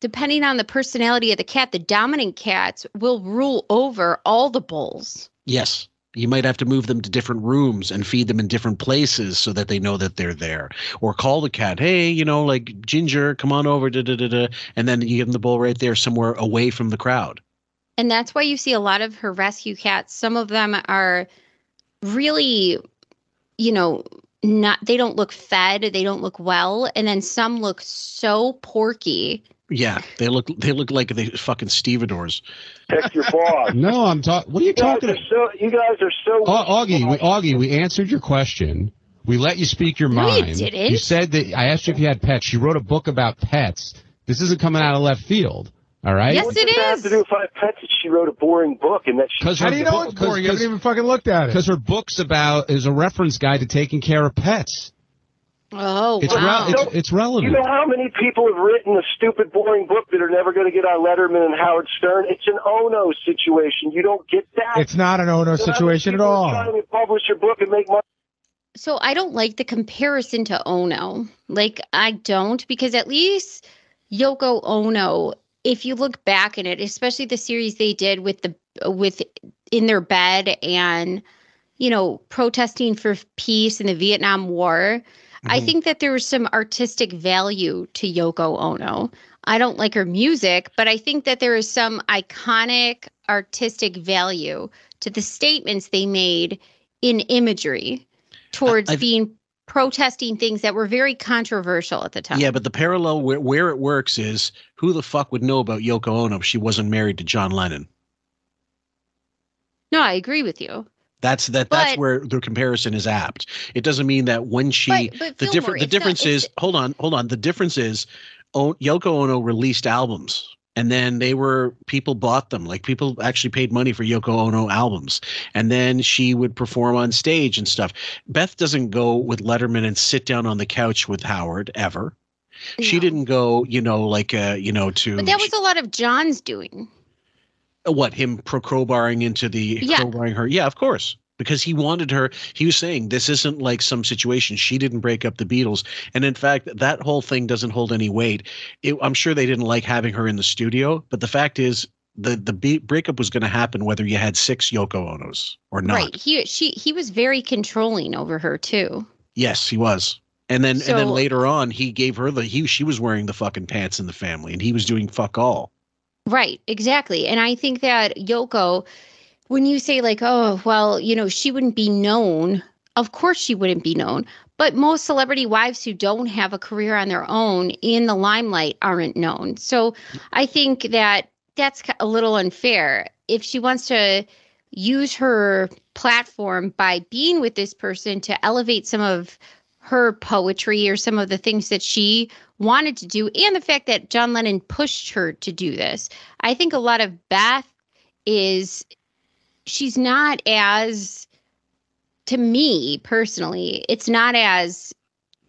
depending on the personality of the cat, the dominant cats will rule over all the bowls. Yes. You might have to move them to different rooms and feed them in different places so that they know that they're there. Or call the cat, hey, you know, like Ginger, come on over, da da da da. And then you give them the bowl right there somewhere away from the crowd. And that's why you see a lot of her rescue cats. Some of them are really, you know, not, they don't look fed. They don't look well. And then some look so porky. Yeah, they look they look like they fucking stevedores. Text your boss. No, I'm talking. What are you, you talking about? So, you guys are so. Uh, Augie, we, Augie, we answered your question. We let you speak your no, mind. You didn't. You said that I asked you if you had pets. You wrote a book about pets. This isn't coming out of left field. All right. Yes, what it does is. That have to do with five pets that she wrote a boring book and that she. How do you know it's boring? You haven't even fucking looked at it. Because her book's about is a reference guide to taking care of pets. Oh, it's wow. Re- it's, it's relevant. You know how many people have written a stupid, boring book that are never going to get on Letterman and Howard Stern? It's an oh-no situation. You don't get that. It's not an oh-no so situation at all. Trying to publish your book and make money. So I don't like the comparison to oh-no. Like, I don't, because at least Yoko Ono, if you look back in it, especially the series they did with the with in their bed and, you know, protesting for peace in the Vietnam War, mm-hmm. I think that there was some artistic value to Yoko Ono. I don't like her music, but I think that there is some iconic artistic value to the statements they made in imagery towards I, being protesting things that were very controversial at the time. Yeah, but the parallel where, where it works is who the fuck would know about Yoko Ono if she wasn't married to John Lennon? No, I agree with you. That's that. But, that's where the comparison is apt. It doesn't mean that when she but, but the different the difference not, is hold on hold on the difference is o- Yoko Ono released albums. And then they were people bought them, like people actually paid money for Yoko Ono albums. And then she would perform on stage and stuff. Beth doesn't go with Letterman and sit down on the couch with Howard ever. No. She didn't go, you know, like, uh, you know, to. But that was a lot of John's doing. What, him pro crowbarring into the yeah. crowbarring her? Yeah, of course. Because he wanted her. He was saying this isn't like some situation. She didn't break up the Beatles. And in fact, that whole thing doesn't hold any weight. It, I'm sure they didn't like having her in the studio. But the fact is the, the be- breakup was going to happen whether you had six Yoko Onos or not. Right. He, she, he was very controlling over her, too. Yes, he was. And then so, and then later on, he gave her the he she was wearing the fucking pants in the family and he was doing fuck all. Right. Exactly. And I think that Yoko, when you say like, oh, well, you know, she wouldn't be known. Of course she wouldn't be known. But most celebrity wives who don't have a career on their own in the limelight aren't known. So I think that that's a little unfair. If she wants to use her platform by being with this person to elevate some of her poetry or some of the things that she wanted to do, and the fact that John Lennon pushed her to do this, I think a lot of Beth is, she's not as, to me personally, it's not as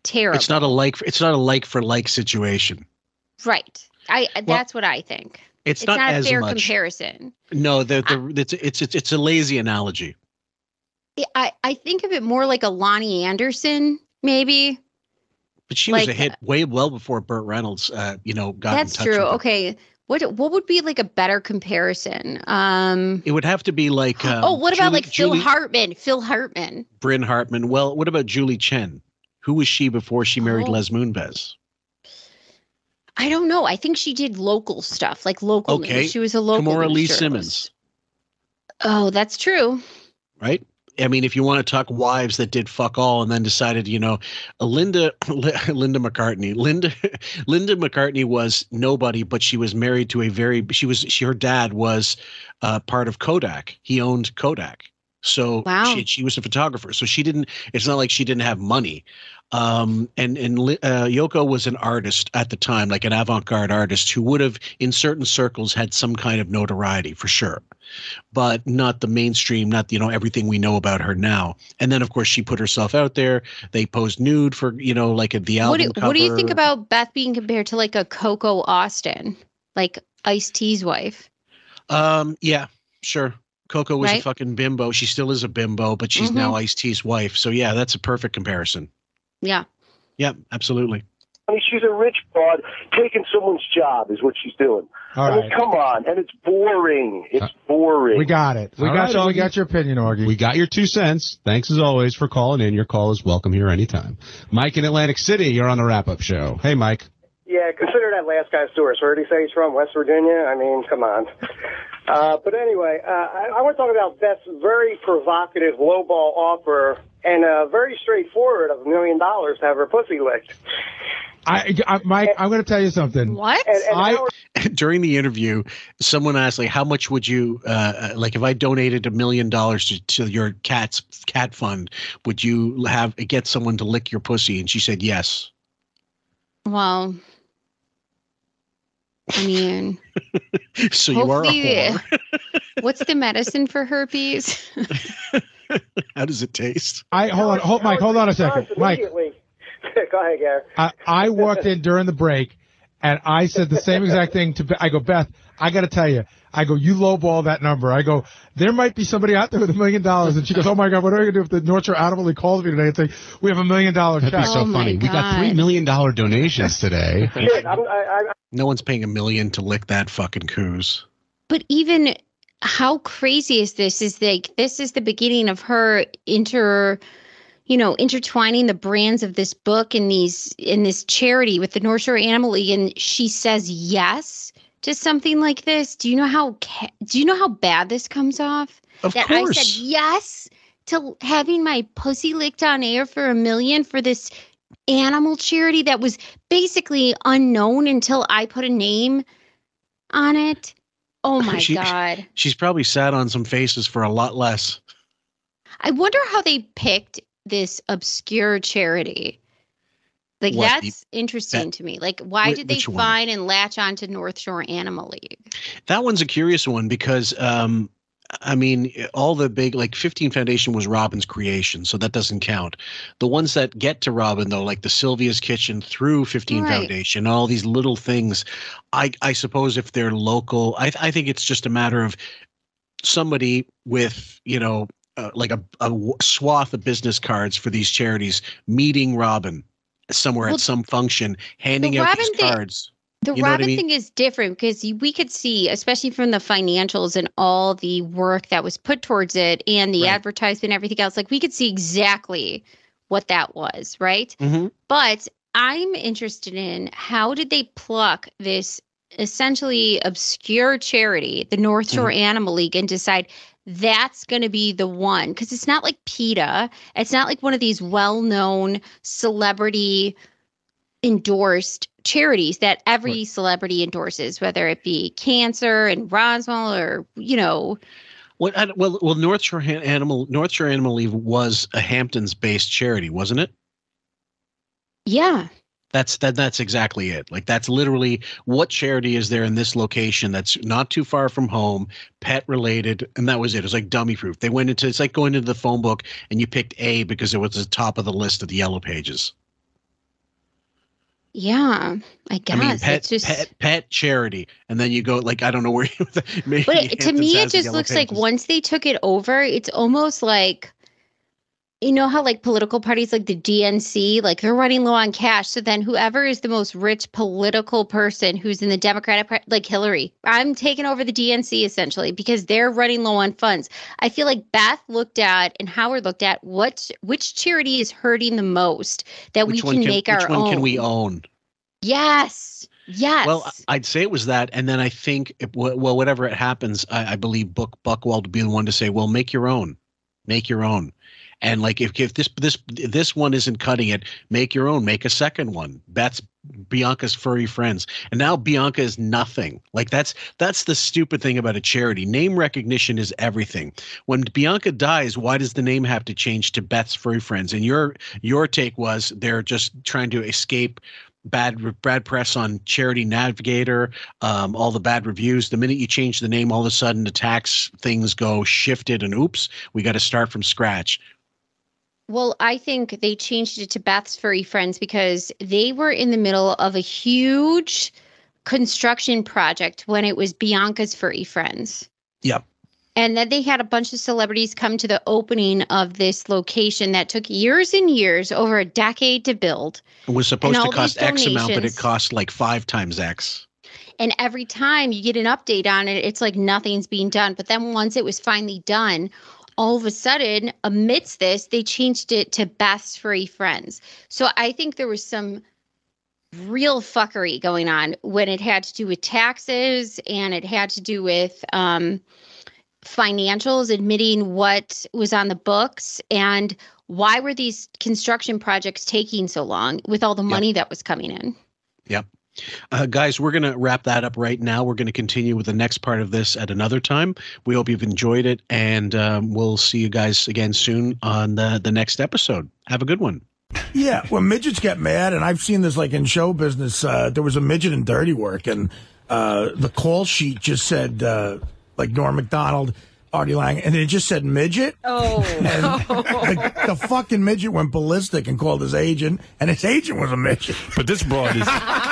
terrible. It's not a like, it's not a like for like situation. Right. I, well, that's what I think. It's, it's not, not as a fair much. comparison. No, the, the, I, it's, it's, it's, it's a lazy analogy. I, I think of it more like a Lonnie Anderson, maybe. But she like, was a hit way well before Burt Reynolds, uh, you know, got that's in touch true. With her. Okay. What what would be like a better comparison? Um, it would have to be like. Um, oh, what Julie, about like Julie, Phil Hartman? Phil Hartman. Bryn Hartman. Well, what about Julie Chen? Who was she before she married oh. Les Moonves? I don't know. I think she did local stuff, like local okay. news. She was a local Kimora Lee journalist. Simmons. Oh, that's true. Right. I mean, if you want to talk wives that did fuck all and then decided, you know, Linda, Linda McCartney, Linda, Linda McCartney was nobody, but she was married to a very, she was, she, her dad was uh, part of Kodak. He owned Kodak. So wow. she, she was a photographer. So she didn't, it's not like she didn't have money. Um, and, and uh, Yoko was an artist at the time, like an avant-garde artist who would have in certain circles had some kind of notoriety for sure, but not the mainstream, not, you know, everything we know about her now. And then of course she put herself out there. They posed nude for, you know, like at the album what do, cover. What do you think about Beth being compared to like a Coco Austin, like Ice-T's wife? Um, yeah, sure. Coco was right? a fucking bimbo. She still is a bimbo, but she's mm-hmm. now Ice-T's wife. So yeah, that's a perfect comparison. Yeah. Yeah, absolutely. I mean, she's a rich broad taking someone's job is what she's doing. All I mean, right. come on. And it's boring. It's uh, boring. We got it. We, got, right, your, we got your opinion, Augie. We got your two cents. Thanks as always for calling in. Your call is welcome here anytime. Mike in Atlantic City, you're on the wrap-up show. Hey, Mike. Yeah, consider that last guy's source. Where did he say he's from? West Virginia? I mean, come on. Uh, but anyway, uh, I, I want to talk about Beth's very provocative lowball offer and uh, very straightforward of a million dollars to have her pussy licked. I, I, Mike, and, I'm going to tell you something. What? And, and I, Howard, during the interview, someone asked, like, how much would you, uh, like, if I donated a million dollars to, to your cat's cat fund, would you have get someone to lick your pussy? And she said yes. Well... I mean, so you are a whore. What's the medicine for herpes? How does it taste? I hold on, hold, Mike, hold on a second, Mike. Go ahead, Gary. I, I walked in during the break, and I said the same exact thing to. I go, Beth, I got to tell you. I go, you lowball that number. I go, there might be somebody out there with a million dollars. And she goes, oh, my God, what are we going to do if the North Shore Animal League calls me today and say, we have a million dollar check? That'd be so oh funny. We got three million dollars donations today. Dude, I'm, I, I, no one's paying a million to lick that fucking coos. But even how crazy is this? Is like this is the beginning of her inter... you know, intertwining the brands of this book and these in this charity with the North Shore Animal League, and she says yes to something like this. Do you know how do you know how bad this comes off? Of that course. I said yes to having my pussy licked on air for a million for this animal charity that was basically unknown until I put a name on it. Oh my she, God. She's probably sat on some faces for a lot less. I wonder how they picked this obscure charity. Like what, that's the, interesting that, to me. Like why wh did they find and latch on to North Shore Animal League? That one's a curious one because um I mean all the big like fifteen Foundation was Robin's creation, so that doesn't count. The ones that get to Robin though, like the Sylvia's Kitchen through fifteen right. Foundation, all these little things, I I suppose if they're local, I I think it's just a matter of somebody with, you know, Uh, like a, a swath of business cards for these charities, meeting Robin somewhere well, at some function, handing out these thing, cards. The you know Robin I mean? thing is different because we could see, especially from the financials and all the work that was put towards it and the right. advertisement and everything else, like we could see exactly what that was, right? Mm-hmm. But I'm interested in how did they pluck this essentially obscure charity, the North Shore mm-hmm. Animal League, and decide that's going to be the one, because it's not like PETA. It's not like one of these well-known celebrity endorsed charities that every right. celebrity endorses, whether it be cancer and Roswell or, you know. Well, I, well, well, North Shore Animal North Shore Animal League was a Hamptons-based charity, wasn't it? Yeah. That's that. That's exactly it. Like, that's literally what charity is there in this location that's not too far from home, pet related, and that was it. It was like dummy proof. They went into it's like going into the phone book and you picked A because it was the top of the list of the yellow pages. Yeah, I guess. I mean, pet, it's just pet, pet charity, and then you go like I don't know where. Maybe but it, to me, it just looks pages. Like once they took it over, it's almost like. You know how like political parties like the D N C, like they're running low on cash. So then whoever is the most rich political person who's in the Democratic Party, like Hillary, I'm taking over the D N C essentially because they're running low on funds. I feel like Beth looked at and Howard looked at what which charity is hurting the most that which we can, can make which our one own. Can we own? Yes. Yes. Well, I'd say it was that. And then I think, it, well, whatever it happens, I, I believe Buck Buchwald would be the one to say, well, make your own. Make your own. And like if if this this this one isn't cutting it, make your own, make a second one. That's Bianca's Furry Friends, and now Bianca is nothing. Like that's that's the stupid thing about a charity. Name recognition is everything. When Bianca dies, why does the name have to change to Beth's Furry Friends? And your your take was they're just trying to escape bad bad press on Charity Navigator, um, all the bad reviews. The minute you change the name, all of a sudden the tax things go shifted, and oops, we got to start from scratch. Well, I think they changed it to Beth's Furry Friends because they were in the middle of a huge construction project when it was Bianca's Furry Friends. Yep. And then they had a bunch of celebrities come to the opening of this location that took years and years, over a decade to build. It was supposed to cost X amount, but it cost like five times X. And every time you get an update on it, it's like nothing's being done. But then once it was finally done, all of a sudden, amidst this, they changed it to Beth's Furry Friends. So I think there was some real fuckery going on when it had to do with taxes and it had to do with um, financials, admitting what was on the books. And why were these construction projects taking so long with all the money yep. that was coming in? Yep. Uh, guys, we're going to wrap that up right now. We're going to continue with the next part of this at another time. We hope you've enjoyed it, and um, we'll see you guys again soon on the, the next episode. Have a good one. Yeah, well, midgets get mad, and I've seen this like in show business. Uh, there was a midget in Dirty Work, and uh, the call sheet just said, uh, like Norm Macdonald, Artie Lang, and it just said midget. Oh. And the, the fucking midget went ballistic and called his agent, and his agent was a midget. But this broad is...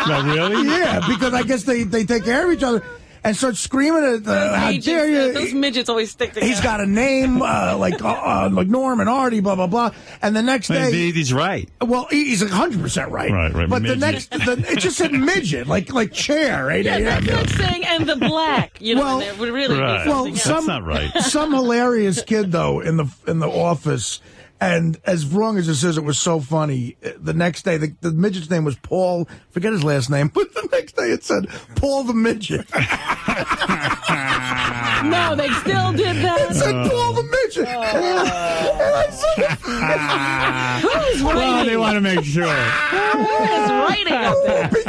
No, really? Yeah, because I guess they, they take care of each other and start screaming at uh, how dare you. Those midgets always stick together. He's got a name, uh, like uh, uh, like Norm and Artie, blah, blah, blah. And the next day... Indeed, he's right. Well, he, he's one hundred percent right. Right, right. But midget. the next... The, it just said midget, like like chair, right? Yeah, yeah, that's yeah. like saying, and the black. You know, well, that would really right. be well, else. Some, that's not right. Some hilarious kid, though, in the in the office... And as wrong as this is, it was so funny. The next day, the, the midget's name was Paul. Forget his last name, but the next day it said Paul the Midget. No, they still did that. It said Paul the Midget. Uh, and I said, who's writing? Well, they want to make sure. Who is writing up there?